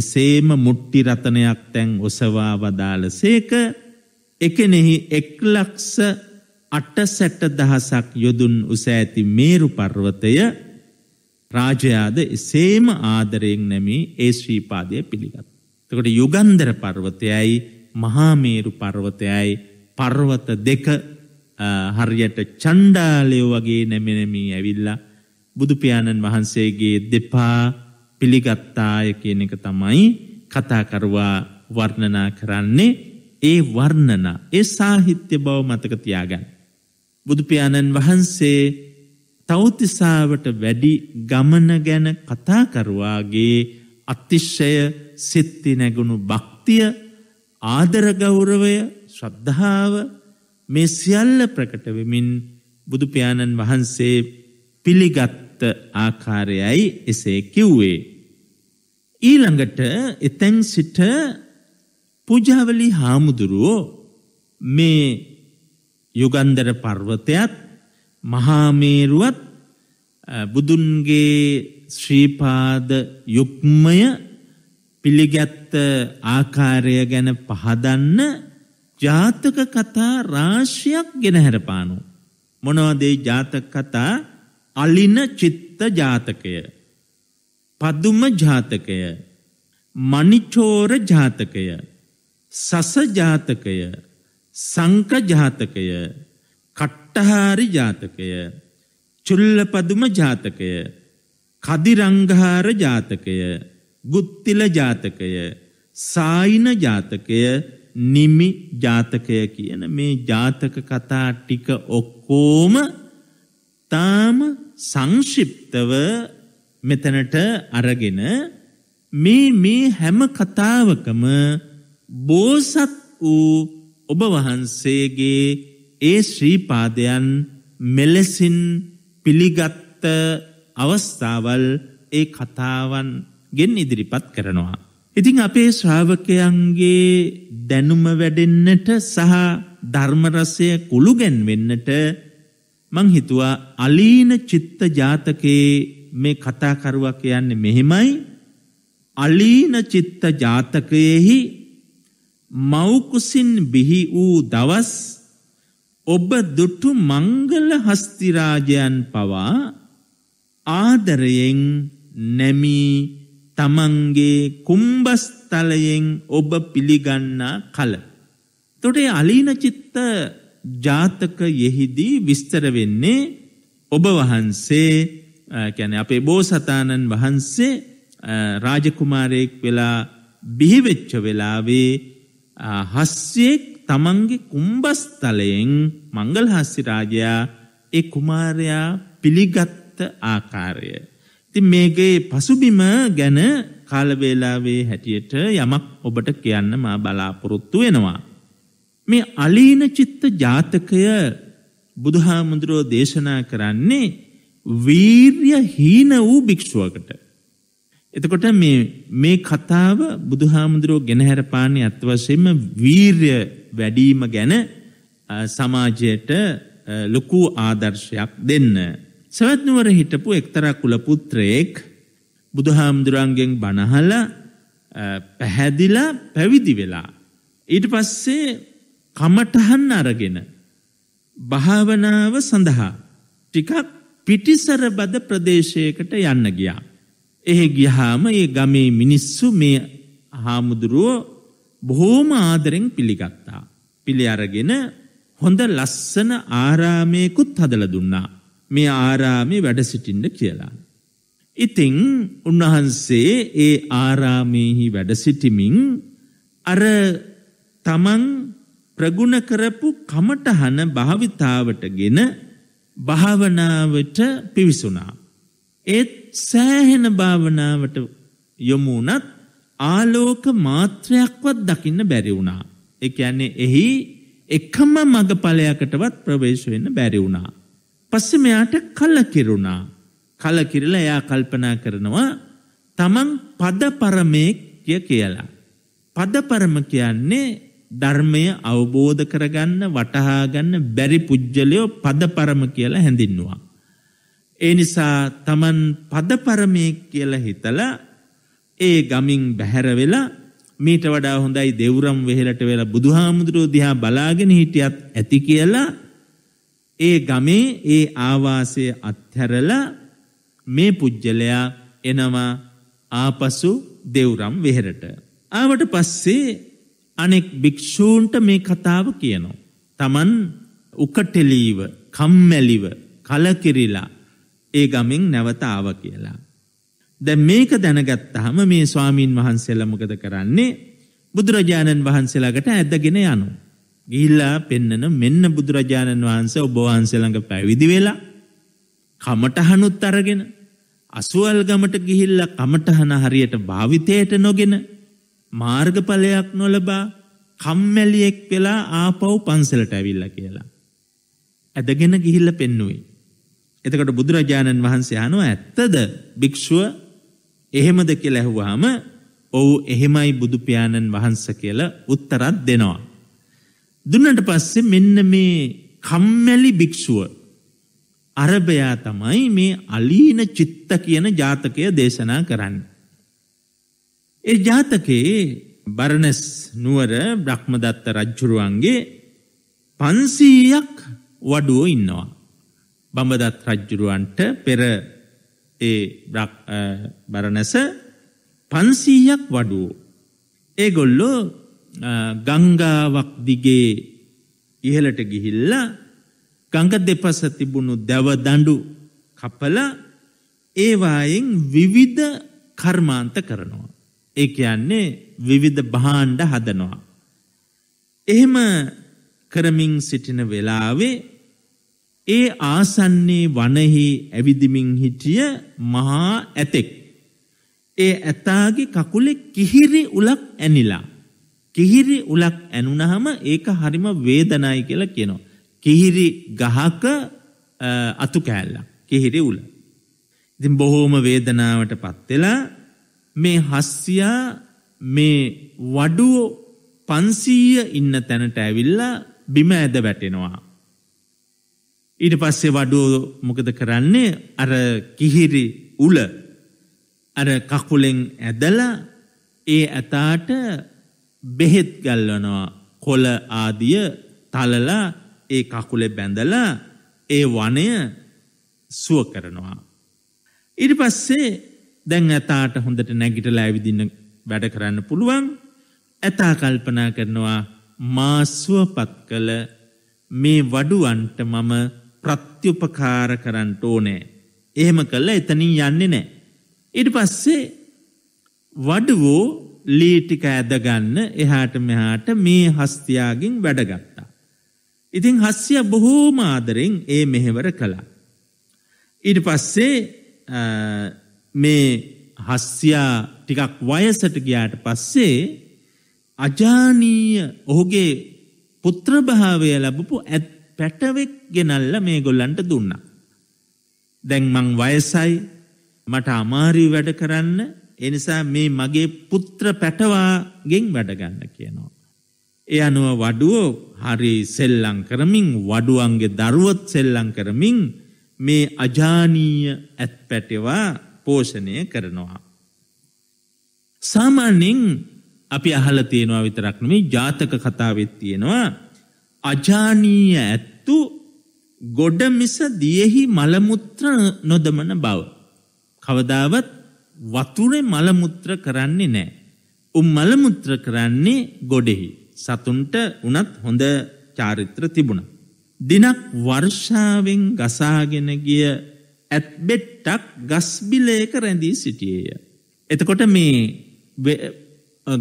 එසේම මුට්ටි රතනයක් තැන් ඔසවා වදාළසේක. එකෙනෙහි 1,08,000ක් යොදුන් උස ඇති මේරු පර්වතය රාජයාද එසේම ආදරයෙන් නැමී ඒ ශ්‍රී පාදය පිළිගත්. එතකොට යුගන්ධර පර්වතයයි මහා මේරු පර්වතයයි පර්වත දෙක හරියට චණ්ඩාලය වගේ නැමි නැමී ඇවිල්ලා බුදු පියාණන් වහන්සේගේ දෙපා පිළිගත්තාය කියන එක තමයි කතාකරුවා වර්ණනා කරන්නේ. ඒ වර්ණනා ඒ සාහිත්‍ය බව මතක තියාගන්න. බුදු පියාණන් වහන්සේ තවතිසාවට වැඩි ගමන ගැන කතාකරුවාගේ අතිශය සිත්ති නැගුණු භක්තිය, ආදර ගෞරවය, ශ්‍රද්ධාව මේ සියල්ල ප්‍රකට වෙමින් බුදු පියාණන් වහන්සේ පිළිගත් ආකාරයයි එසේ කිව්වේ. ඊළඟට එතෙන් සිට පූජාවලි හාමුදුරුවෝ මේ යුගන්ධර පර්වතයත් මහා මේරුවත් බුදුන්ගේ ශ්‍රී පාද යුග්මය පිළිගත් ආකාරය ගැන පහදන්න ජාතක කතා රාශියක් ගෙනහැර පානවා. මොනවද ඒ ජාතක කතා? අලින චිත්ත ජාතකය, පදුම ජාතකය, මණිචෝර ජාතකය, සස ජාතකය, සංක ජාතකය, කට්ටහාරි ජාතකය, චුල්ලපදුම ජාතකය, කදිරංගහාර ජාතකය, ගුත්තිල ජාතකය, සායින ජාතකය, නිමි ජාතකය කියන මේ ජාතක කතා ටික ඔක්කොම තාම සංක්ෂිප්තව මෙතනට අරගෙන මේ හැම කතාවකම බෝසත් වූ ඔබ වහන්සේගේ ඒ ශ්‍රී පාදයන් මෙලෙසින් පිළිගත් අවස්ථාවල් ඒ කතාවන් ගෙන් ඉදිරිපත් කරනවා. ඉතින් අපේ ශ්‍රාවකයන්ගේ දැනුම වැඩෙන්නට සහ ධර්ම රසය කුළු ගැන්වෙන්නට මං හිතුවා අලීන චිත්ත ජාතකයේ මේ කතාකරුවා කියන්නේ මෙහෙමයි. අලීන චිත්ත ජාතකයේහි මව් කුසින් බිහි වූ දවස් ඔබ දුටු මංගල හස්ති රාජයන් පවා ආදරයෙන් නැමී තමන්ගේ කුම්බස්තලයෙන් ඔබ පිළිගන්නා කල. එතකොට අලීන චිත්ත ජාතකයෙහිදී විස්තර වෙන්නේ ඔබ වහන්සේ කියන්නේ අපේ බෝසතාණන් වහන්සේ රාජකුමාරයෙක් වෙලා බිහි වෙච්ච වෙලාවේ හස්සියෙක් තමන්ගේ කුම්බස්තලයෙන් මංගල හස්සි රාජයා ඒ කුමාරයා පිළිගත් ආකාරය. ඉතින් මේකේ පසුබිම ගැන කාල වේලාවේ හැටියට යමක් ඔබට කියන්න මා බලාපොරොත්තු වෙනවා. මේ අලීන චිත්ත ජාතකය බුදුහාමුදුරෝ දේශනා කරන්නේ වීර්ය හීන වූ භික්ෂුවකට. එතකොට මේ කතාව බුදුහාමුදුරෝ ගෙනහැර පාන්නේ අත්වශයෙන්ම වීර්ය වැඩිම ගැන සමාජයට ලොකු ආදර්ශයක් දෙන්න. සවැත් නුවර හිටපු එක්තරා කුල පුත්‍රයෙක් බුදුහාමුදුරන්ගෙන් බණ අහලා පැහැදිලා පැවිදි වෙලා ඊට පස්සේ කමටහන් අරගෙන භාවනාව සඳහා ටිකක් පිටිසර බද ප්‍රදේශයකට යන්න ගියා. එහෙ ගියාම ඒ ගමේ මිනිස්සු මේ හාමුදුරුව බොහොම ආදරෙන් පිළිගත්තා. පිළි අරගෙන හොඳ ලස්සන ආරාමයකුත් හදලා දුන්නා. මේ ආරාමේ වැඩ සිටින්න කියලා. ඉතින් උන්වහන්සේ ඒ ආරාමේහි වැඩ සිටිමින් අර තමන් ප්‍රගුණ කරපු කමටහන භාවිතාවටගෙන භාවනාවට පිවිසුණා. ඒත් සෑහෙන භාවනාවට යොමු වුණත් ආලෝක මාත්‍රයක්වත් දකින්න බැරි වුණා. ඒ කියන්නේ එහි එකම මඟපලයකටවත් ප්‍රවේශ වෙන්න බැරි වුණා. පස්සේ මෙයාට කලකිරුණා. කලකිරලා එයා කල්පනා කරනවා තමන් පදපරමේක්ය කියලා. පදපරම කියන්නේ ධර්මය අවබෝධ කරගන්න වටහා ගන්න බැරි පුජ්‍යලයෝ පදපරම කියලා හැඳින්නුවා. ඒ නිසා තමන් පදපරමේක් කියලා හිතලා ඒ ගමින් බැහැර වෙලා මීට වඩා හොඳයි දෙවුරම් වෙහෙලට වෙලා බුදුහාමුදුරුවෝ දිහා බලාගෙන හිටියත් ඇති කියලා ඒ ගමේ ඒ ආවාසය අත්හැරලා මේ පුජ්‍යලයා එනවා ආපසු දෙවුරම් වෙහෙරට. ආවට පස්සේ අනෙක් භික්ෂූන්ට මේ කතාව කියනවා. තමන් උකටෙලීව, කම්මැලිව, කලකිරිලා ඒ ගමෙන් නැවත ආව කියලා. දැන් මේක දැනගත්තාම මේ ස්වාමීන් වහන්සේලා මොකද කරන්නේ? බුදුරජාණන් වහන්සේලාට ඇදගෙන යනවා. ගිහිල්ලා පෙන්නන මෙන්න බුදුරජාණන් වහන්සේ ඔබ වහන්සේ ළඟ පැවිදි වෙලා කමටහනුත් අරගෙන අසුවල් ගමට ගිහිල්ලා කමටහන හරියට භාවිතයට නොගෙන මාර්ගඵලයක් නොලබා කම්මැලියෙක් වෙලා ආපහු පන්සලට ඇවිල්ලා කියලා ඇදගෙන ගිහිල්ලා පෙන්නුවේ. එතකොට බුදුරජාණන් වහන්සේ අහනවා ඇත්තද භික්ෂුව එහෙමද කියලා ඇහුවාම ඔව් එහෙමයි බුදු පියාණන් වහන්සේ කියලා උත්තරත් දෙනවා. දුන්නට පස්සේ මෙන්න මේ කම්මැලි භික්ෂුව අරබයා තමයි මේ අලීන චිත්ත කියන ජාතකය දේශනා කරන්නේ. ඒ ජාතකයේ බරණස් නුවර බ්‍රහ්මදත්ත රජුරුවන්ගේ 500ක් වඩුවෝ ඉන්නවා. බඹදත් රජුරුවන්ට පෙර ඒ බරණස 500ක් වඩුවෝ. ඒගොල්ලෝ ගංගාවක් දිගේ ඉහළට ගිහිල්ලා ගංග දෙපස තිබුණු දැව දඬු කපලා ඒවායින් විවිධ කර්මාන්ත කරනවා. ඒ කියන්නේ විවිධ භාණ්ඩ හදනවා. එහෙම කරමින් සිටින වෙලාවේ ඒ ආසන්නේ වනහි ඇවිදිමින් හිටිය මහා ඇතෙක්. ඒ ඇතාගේ කකුලේ කිහිරි උලක් ඇනිලා. කිහිරි උලක් ඇනුනහම ඒක හරිම වේදනයි කියලා කියනවා. කිහිරි ගහක අතු කෑල්ලක් කිහිරි උල. ඉතින් බොහෝම වේදනාවටපත් වෙලා මේ හස්සියා මේ වඩුව 500 ඉන්න තැනට ඇවිල්ලා බිම ඇද වැටෙනවා. ඊට පස්සේ වඩුව මොකද කරන්නේ? අර කිහිරි උල අර කකුලෙන් ඇදලා ඒ ඇතාට බෙහෙත් ගල්වනවා. කොළ ආදිය තලලා ඒ කකුලේ බැඳලා ඒ වනය සුව කරනවා. ඊට පස්සේ දැන් ඇතාට හොඳට නැගිටලා ඇවිදින්න වැඩ කරන්න පුළුවන්. ඇතා කල්පනා කරනවා මා සුවපත් කළ මේ වඩුවන්ට මම ප්‍රත්‍යුපකාර කරන්න ඕනේ. එහෙම කළා එතනින් යන්නේ නැහැ. ඊට පස්සේ වඩුවෝ ලී ටික ඇදගන්න එහාට මෙහාට මේ හස්තියාගෙන් වැඩගත්තා. ඉතින් හස්සිය බොහෝම ආදරෙන් ඒ මෙහෙවර කළා. ඊට පස්සේ මේ හස්සිය ටිකක් වයසට ගියාට පස්සේ අජානීය ඔහුගේ පුත්‍ර භාවය ලැබපු ඇත් පැටවෙක් ගෙනල්ලා මේගොල්ලන්ට දුන්නා. දැන් මං වයසයි මට අමාරුයි වැඩ කරන්න. ඒ නිසා මේ මගේ පුත්‍ර පැටවාගෙන් වැඩ ගන්න කියනවා. ඒ අනුව වඩුව හරි සෙල්ලම් කරමින් වඩුවන්ගේ දරුවත් සෙල්ලම් කරමින් මේ අජානීය ඇත්පැටවා පෝෂණය කරනවා. සාමාන්‍යයෙන් අපි අහලා තියෙනවා විතරක් නෙමෙයි ජාතක කතාවෙත් තියෙනවා අජානීය ඇත්තු ගොඩ මිස දියෙහි මලමුත්‍ර නොදමන බව. කවදාවත් වතුරේ මලමුත්‍ර කරන්නේ නැහැ. මලමුත්‍ර කරන්නේ ගොඩෙහි. සතුන්ට උනත් හොඳ චාරිත්‍ර තිබුණා. දිනක් වර්ෂාවෙන් ගසාගෙන ගිය ඇත්බෙට්ටක් ගස් බිලයක රැඳී සිටියේය. එතකොට මේ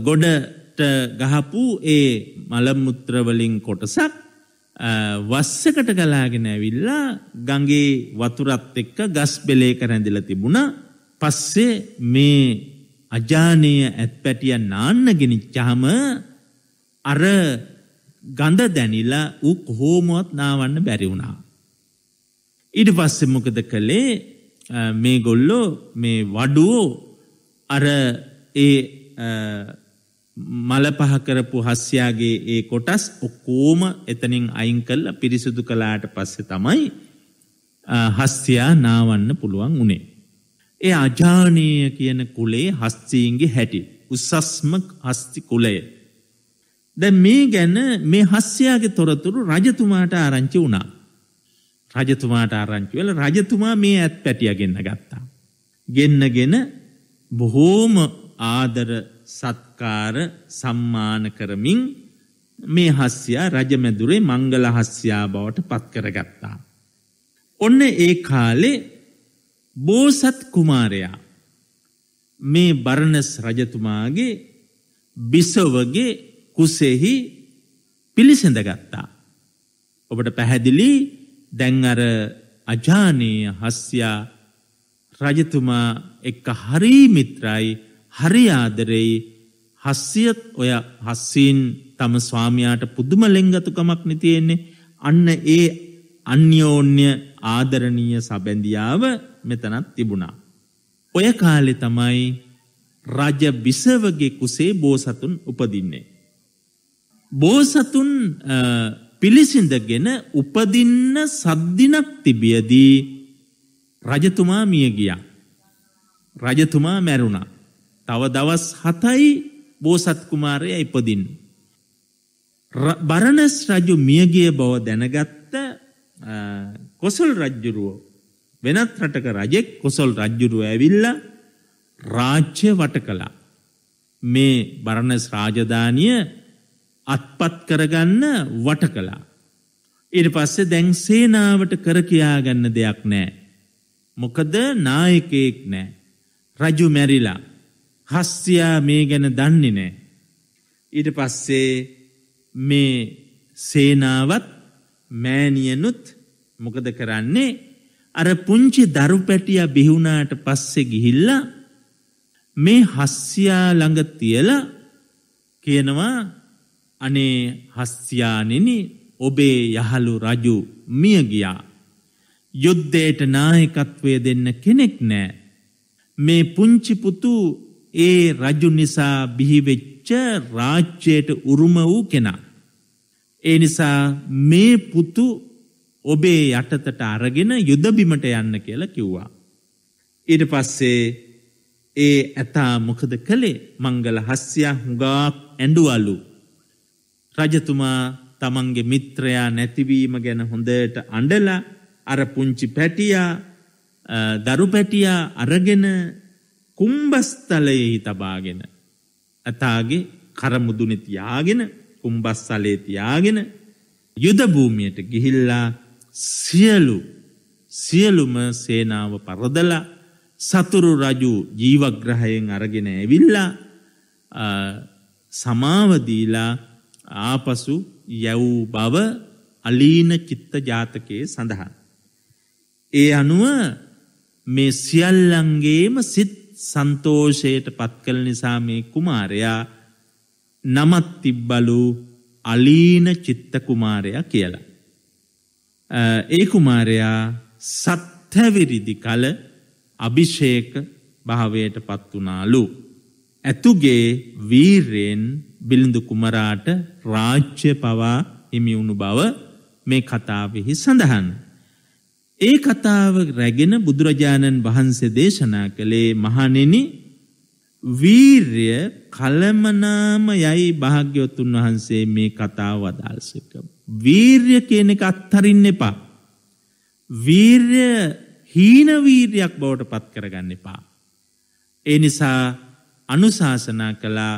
ගොඩට ගහපු ඒ මලමුත්‍ර වලින් කොටසක් වස්සකට ගලාගෙන ඇවිල්ලා ගඟේ වතුරත් එක්ක ගස් බිලයක රැඳිලා තිබුණා. පස්සේ මේ අජානීය ඇත්පැටියා නාන්න ගෙනිච්චාම අර ගඳ දැනිලා ඌ කොහොමවත් නාවන්න බැරි වුණා. ඊට පස්සේ මොකද කළේ මේගොල්ලෝ මේ වඩුව අර ඒ මල පහ කරපු හස්යාගේ ඒ කොටස් ඔක්කොම එතනින් අයින් කරලා පිරිසිදු කළාට පස්සේ තමයි හස්යා නාවන්න පුළුවන් උනේ. ඒ අජානීය කියන කුලේ හස්සීන්ගේ හැටි උසස්ම හස්ති කුලය. දැන් මේ ගැන මේ හස්යාගේ තොරතුරු රජතුමාට ආරංචි වුණා. රජතුමාට ආරංචි වෙලා රජතුමා මේ ඇත්පැටියා ගෙන්න ගත්තා. ගෙන්නගෙන බොහෝම ආදර සත්කාර සම්මාන කරමින් මේ හස්යා රජමැදුරේ මංගල හස්යා බවට පත් කරගත්තා. ඔන්න ඒ කාලේ බෝසත් කුමාරයා මේ බරණස් රජතුමාගේ බිසවගේ කුසෙහි පිළිසඳ ගත්තා. ඔබට පැහැදිලි දැන් අර අජානීය හස්යා රජතුමා එක්ක හරි මිත්‍රයි හරි ආදරෙයි. හස්සියත් ඔය හස්සීන් තම ස්වාමියාට පුදුම ලෙන්ගතුකමක් නේ තියෙන්නේ. අන්න ඒ අන්‍යෝන්‍ය ආදරණීය සබැඳියාව මෙතනත් තිබුණා. ඔය කාලේ තමයි රජ බිසවගේ කුසේ බෝසතුන් උපදින්නේ. බෝසතුන් පිළිසිඳගෙන උපදින්න සද්දිනක් තිබියදී රජතුමා මිය ගියා. රජතුමා මැරුණා. තව දවස් 7යි බෝසත් කුමාරයා ඉපදින්න. බරණස් රජු මිය ගිය බව දැනගත්ත කොසල් රජුරුව වෙනත් රටක රජෙක් කොසල් රජුරුව ඇවිල්ලා රාජ්‍ය වට කළා. මේ බරණස් රාජධානිය අත්පත් කරගන්න වට කළා. ඊට පස්සේ දැන් සේනාවට කර කියා ගන්න දෙයක් නැහැ. මොකද නායකයෙක් නැහැ. රජු මැරිලා. හස්තියා මේ ගැන දන්නේ නැහැ. ඊට පස්සේ මේ සේනාවත් මෑණියනුත් මොකද කරන්නේ? අර පුංචි දරු පැටියා බිහි වුණාට පස්සේ ගිහිල්ලා මේ හස්තියා ළඟ තියලා කියනවා අනේ හස්තියාණෙනි ඔබේ යහළු රජු මිය ගියා. යුද්ධයට නායකත්වය දෙන්න කෙනෙක් නැහැ. මේ පුංචි පුතු ඒ රජු නිසා බිහි වෙච්ච රාජ්‍යයට උරුම වූ කෙනා. ඒ නිසා මේ පුතු ඔබේ යටතට අරගෙන යුද බිමට යන්න කියලා කිව්වා. ඊට පස්සේ ඒ ඇතා මොකද කළේ? මංගල හස්තියා හුඟා ඇඬුවලු. රජතුමා තමන්ගේ මිත්‍රයා නැතිවීම ගැන හොඳට අඬලා අර පුංචි පැටියා දරු පැටියා අරගෙන කුම්බස්තලයේ තබාගෙන අතාගේ කරමුදුනේ තියාගෙන කුම්බස්තලයේ තියාගෙන යුද භූමියට ගිහිල්ලා සියලුම සේනාව පරදලා සතුරු රජු ජීවග්‍රහයෙන් අරගෙන ඇවිල්ලා සමාව දීලා ආපසු යවූ බව අලීන චිත්ත ජාතකයේ සඳහන්. ඒ අනුව මේ සියල්ලන්ගේම සිත් සන්තෝෂයට පත් කළ නිසා මේ කුමාරයා නමත් තිබ්බලු අලීන චිත්ත කුමාරයා කියලා. ඒ කුමාරයා සත්ත්වවිරිදි කල අභිෂේක භාවයට පත් වුණාලු. ඇතුගේ වීරයෙන් බිලිඳු කුමරාට රාජ්‍ය පවා හිමි වුණු බව මේ කතාවෙහි සඳහන්. ඒ කතාව රැගෙන බුදුරජාණන් වහන්සේ දේශනා කළේ මහණෙනි වීරය කලමනාම යයි භාග්‍යවතුන් වහන්සේ මේ කතාව වදාළසේක. වීරය කියන එක අත්හරින්න එපා. වීරය හීන වීරයක් බවට පත් කරගන්න එපා. ඒ නිසා අනුශාසනා කළා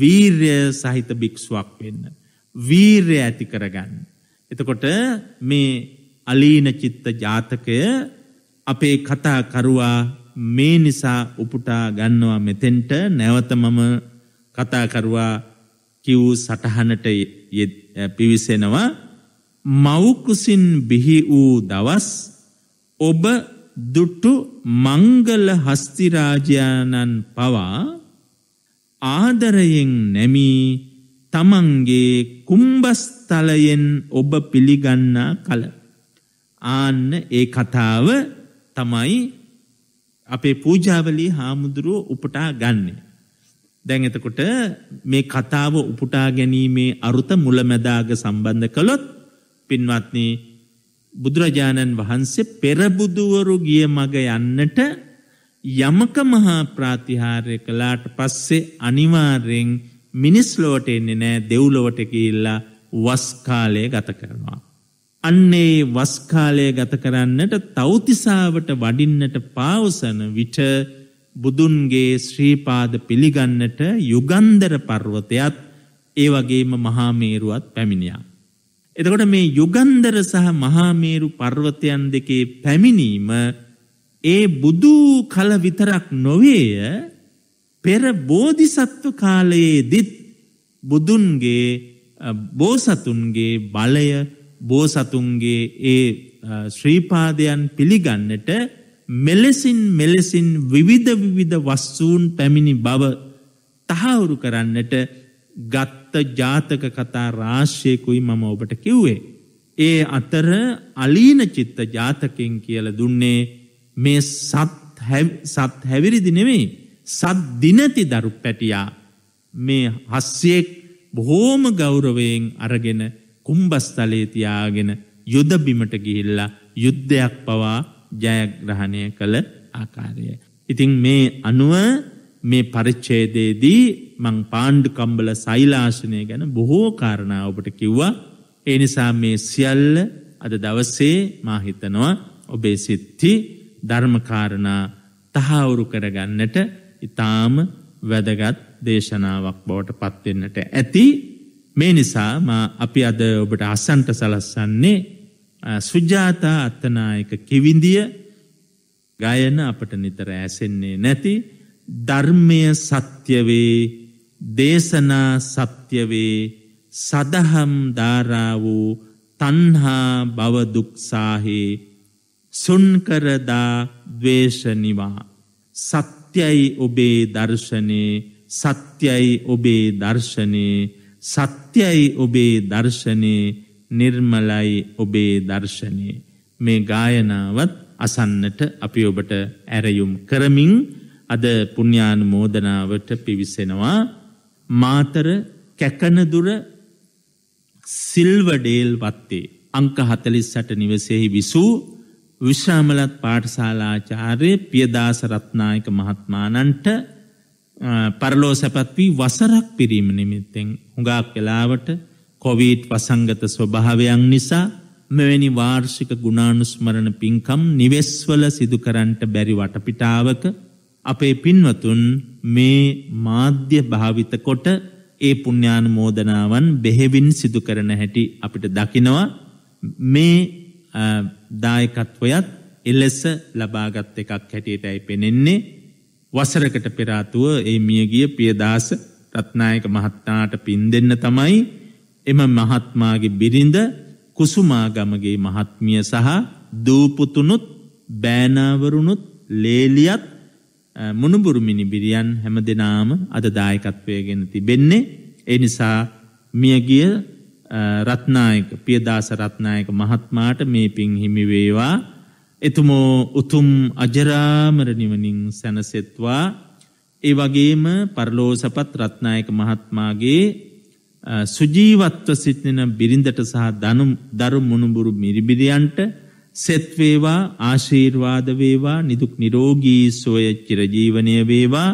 වීරය සහිත භික්ෂුවක් වෙන්න. වීරය ඇති කරගන්න. එතකොට මේ අලීන චිත්ත ජාතකය අපේ කතා කරුවා මේ නිසා උපුටා ගන්නවා මෙතෙන්ට. නැවත මම කතා කරුවා කිව් සටහනට පිවිසෙනවා. මව් කුසින් බිහි වූ දවස් ඔබ දුටු මංගල හස්ති රාජානන් පවා ආදරයෙන් නැමී තමන්ගේ කුම්බස්තලයෙන් ඔබ පිළිගන්නා කල. ආන්න ඒ කතාව තමයි අපේ පූජාවලි හාමුදුරුව උපුටා ගන්නේ. දැන් එතකොට මේ කතාව උපුටා ගැනීමේ අරුත මුලමැදාග සම්බන්ධ කළොත් පින්වත්නි බුදුරජාණන් වහන්සේ පෙරබුදුවරු ගිය මග යන්නට යමක මහා ප්‍රාතිහාර්ය කළාට පස්සේ අනිවාර්යෙන් මිනිස් ලොවට එන්නේ නැහැ. දෙව්ලොවට ගිහිල්ලා වස් කාලය ගත කරනවා. අන්නේ වස් කාලය ගත කරන්නට තවුතිසාවට වඩින්නට පාවසන විට බුදුන්ගේ ශ්‍රී පාද පිළිගන්නට යුගන්දර පර්වතයත් ඒ වගේම මහා මේරුවත් පැමිණියා. එතකොට මේ යුගන්දර සහ මහා මේරු පර්වතයන් දෙකේ පැමිණීම ඒ බුදු කල විතරක් නොවේය. පෙර බෝධිසත්ව කාලයේදීත් බුදුන්ගේ බෝසතුන්ගේ බලය බෝසතුන්ගේ ඒ ශ්‍රී පාදයන් පිළිගන්නට මෙලෙසින් විවිධ වස්තුන් පැමිණි බව තහවුරු කරන්නට ගත්ත ජාතක කතා රාශියකුයි මම ඔබට කිව්වේ. ඒ අතර අලීන චිත්ත ජාතකෙන් කියලා දුන්නේ මේ සත් හැවිරිදි නෙමෙයි සත් දිනති දරු පැටියා මේ හස්සියෙක් බොහෝම ගෞරවයෙන් අරගෙන කුම්බස්තලේ තියාගෙන යුද බිමට ගිහිල්ලා යුද්ධයක් පවා ජයග්‍රහණය කළ ආකාරය. ඉතින් මේ අනුව මේ පරිච්ඡේදයේදී මං පාණ්ඩු කම්බල සෛලාසනය ගැන බොහෝ කාරණා ඔබට කිව්වා. ඒ නිසා මේ සියල්ල අද දවසේ මා හිතනවා ඔබේ සිත්ති ධර්ම කාරණා තහවුරු කරගන්නට ඉතාම වැදගත් දේශනාවක් බවට පත් වෙන්නට ඇති. මේ නිසා අපි අද ඔබට අසන්ට සලස්සන්නේ සුජාතා අත්තනායක කිවිඳිය ගායන අපට නිතර ඇසෙන්නේ නැති ධර්මය සත්‍ය වේ, දේශනා සත්‍ය වේ, සදහම් ධාරා වූ තණ්හා භව දුක්සාහේ සුන්කරදා ද්වේෂ නිවා. සත්‍යයි ඔබේ දර්ශනේ, සත්‍යයි ඔබේ දර්ශනේ, සත්‍යයි ඔබේ දර්ශනේ, නිර්මලයි ඔබේ දර්ශනේ. මේ ගායනාවත් අසන්නට අපි ඔබට ඇරයුම් කරමින් අද පුණ්‍යානුමෝදනාවට පිවිසෙනවා. මාතර කැකනදුර සිල්වඩේල් වත්තේ අංක 48 නිවසේහි විසූ විශ්‍රාමලත් පාඨශාලාචාර්ය පියදාස රත්නායක මහත්මාණන්ට පරලෝ සැපත් වී වසරක් පිරීම නිමිත්තෙන් හුඟක් වෙලාවට කොවිඩ් වසංගත ස්වභාවයන් නිසා මෙවැනි වාර්ෂික ගුණානුස්මරණ පින්කම් නිවෙස්වල සිදු කරන්නට බැරි වටපිටාවක අපේ පින්වතුන් මේ මාධ්‍ය භාවිත කොට ඒ පුණ්‍යානුමෝදනාවන් බෙහෙවින් සිදු කරන හැටි අපිට දකිනවා. මේ දායකත්වයත් එලෙස ලබාගත් එකක් හැටියටයි පෙනෙන්නේ. වසරකට පෙර ආතුව ඒ මියගිය පියදාස රත්නායක මහත්මයාට පින් දෙන්න තමයි එම මහත්මාගේ බිරිඳ කුසුමා ගමගේ මහත්මිය සහ දූපුතුණුත් බෑනාවරුණුත් ලේලියත් මුණුබුරුමිනි බිරියන් හැම දෙනාම අද දායකත්වයේගෙන තිබෙන්නේ. ඒ නිසා මියගිය රත්නායක පියදාස රත්නායක මහත්මයාට මේ පින් හිමි වේවා. එතුමෝ උතුම් අජරාමර නිවනින් සැනසෙත්වා. ඒ වගේම පරලෝසපත් රත්නායක මහත්මයාගේ සුජීවත්ව සිටින බිරිඳට සහ දරු මුණුබුරු මිරිබිරියන්ට සෙත් වේවා, ආශීර්වාද වේවා, නිදුක් නිරෝගී සුවය චිරජීවනය වේවා.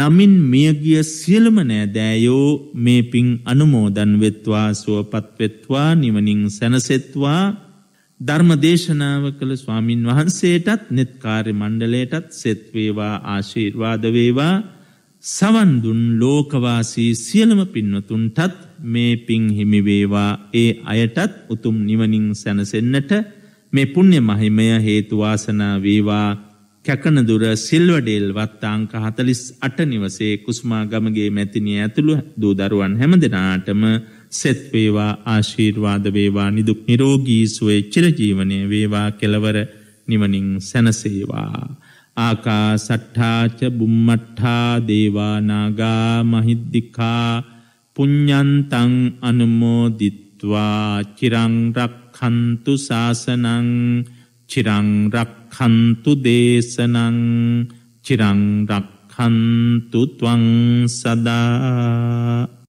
නමින් මියගිය සියලුම නෑදෑයෝ මේ පින් අනුමෝදන් වෙත්වා, සුවපත් වෙත්වා, නිවනින් සැනසෙත්වා. ධර්ම දේශනාව කළ ස්වාමින් වහන්සේටත් net කාර්ය මණ්ඩලයටත් සෙත් වේවා, ආශීර්වාද වේවා. සවන් දුන් ලෝකවාසී සියලුම පින්වතුන්ටත් මේ පින් හිමි වේවා. ඒ අයටත් උතුම් නිවනින් සැනසෙන්නට මේ පුණ්‍ය මහිමය හේතු වාසනා වේවා. කැකනදුර සිල්වඩේල් වත්ත අංක 48 නිවසේ කුස්මා ගමගේ මැතිණිය ඇතුළු දූ දරුවන් හැමදෙනාටම සෙත් වේවා, ආශිර්වාද වේවා, නිදුක් නිරෝගී සුවය චිරජීවනයේ වේවා, කෙලවර නිවනින් සැනසේවා. ආකාසට්ඨා ච බුම්මට්ඨා දේවා නාගා මහිද්దికා පුඤ්ඤන්තං අනුමෝදිත්වා චිරං රක්ඛන්තු සාසනං චිරං රක්ඛන්තු දේශනං චිරං රක්ඛන්තු ත්වං සදා.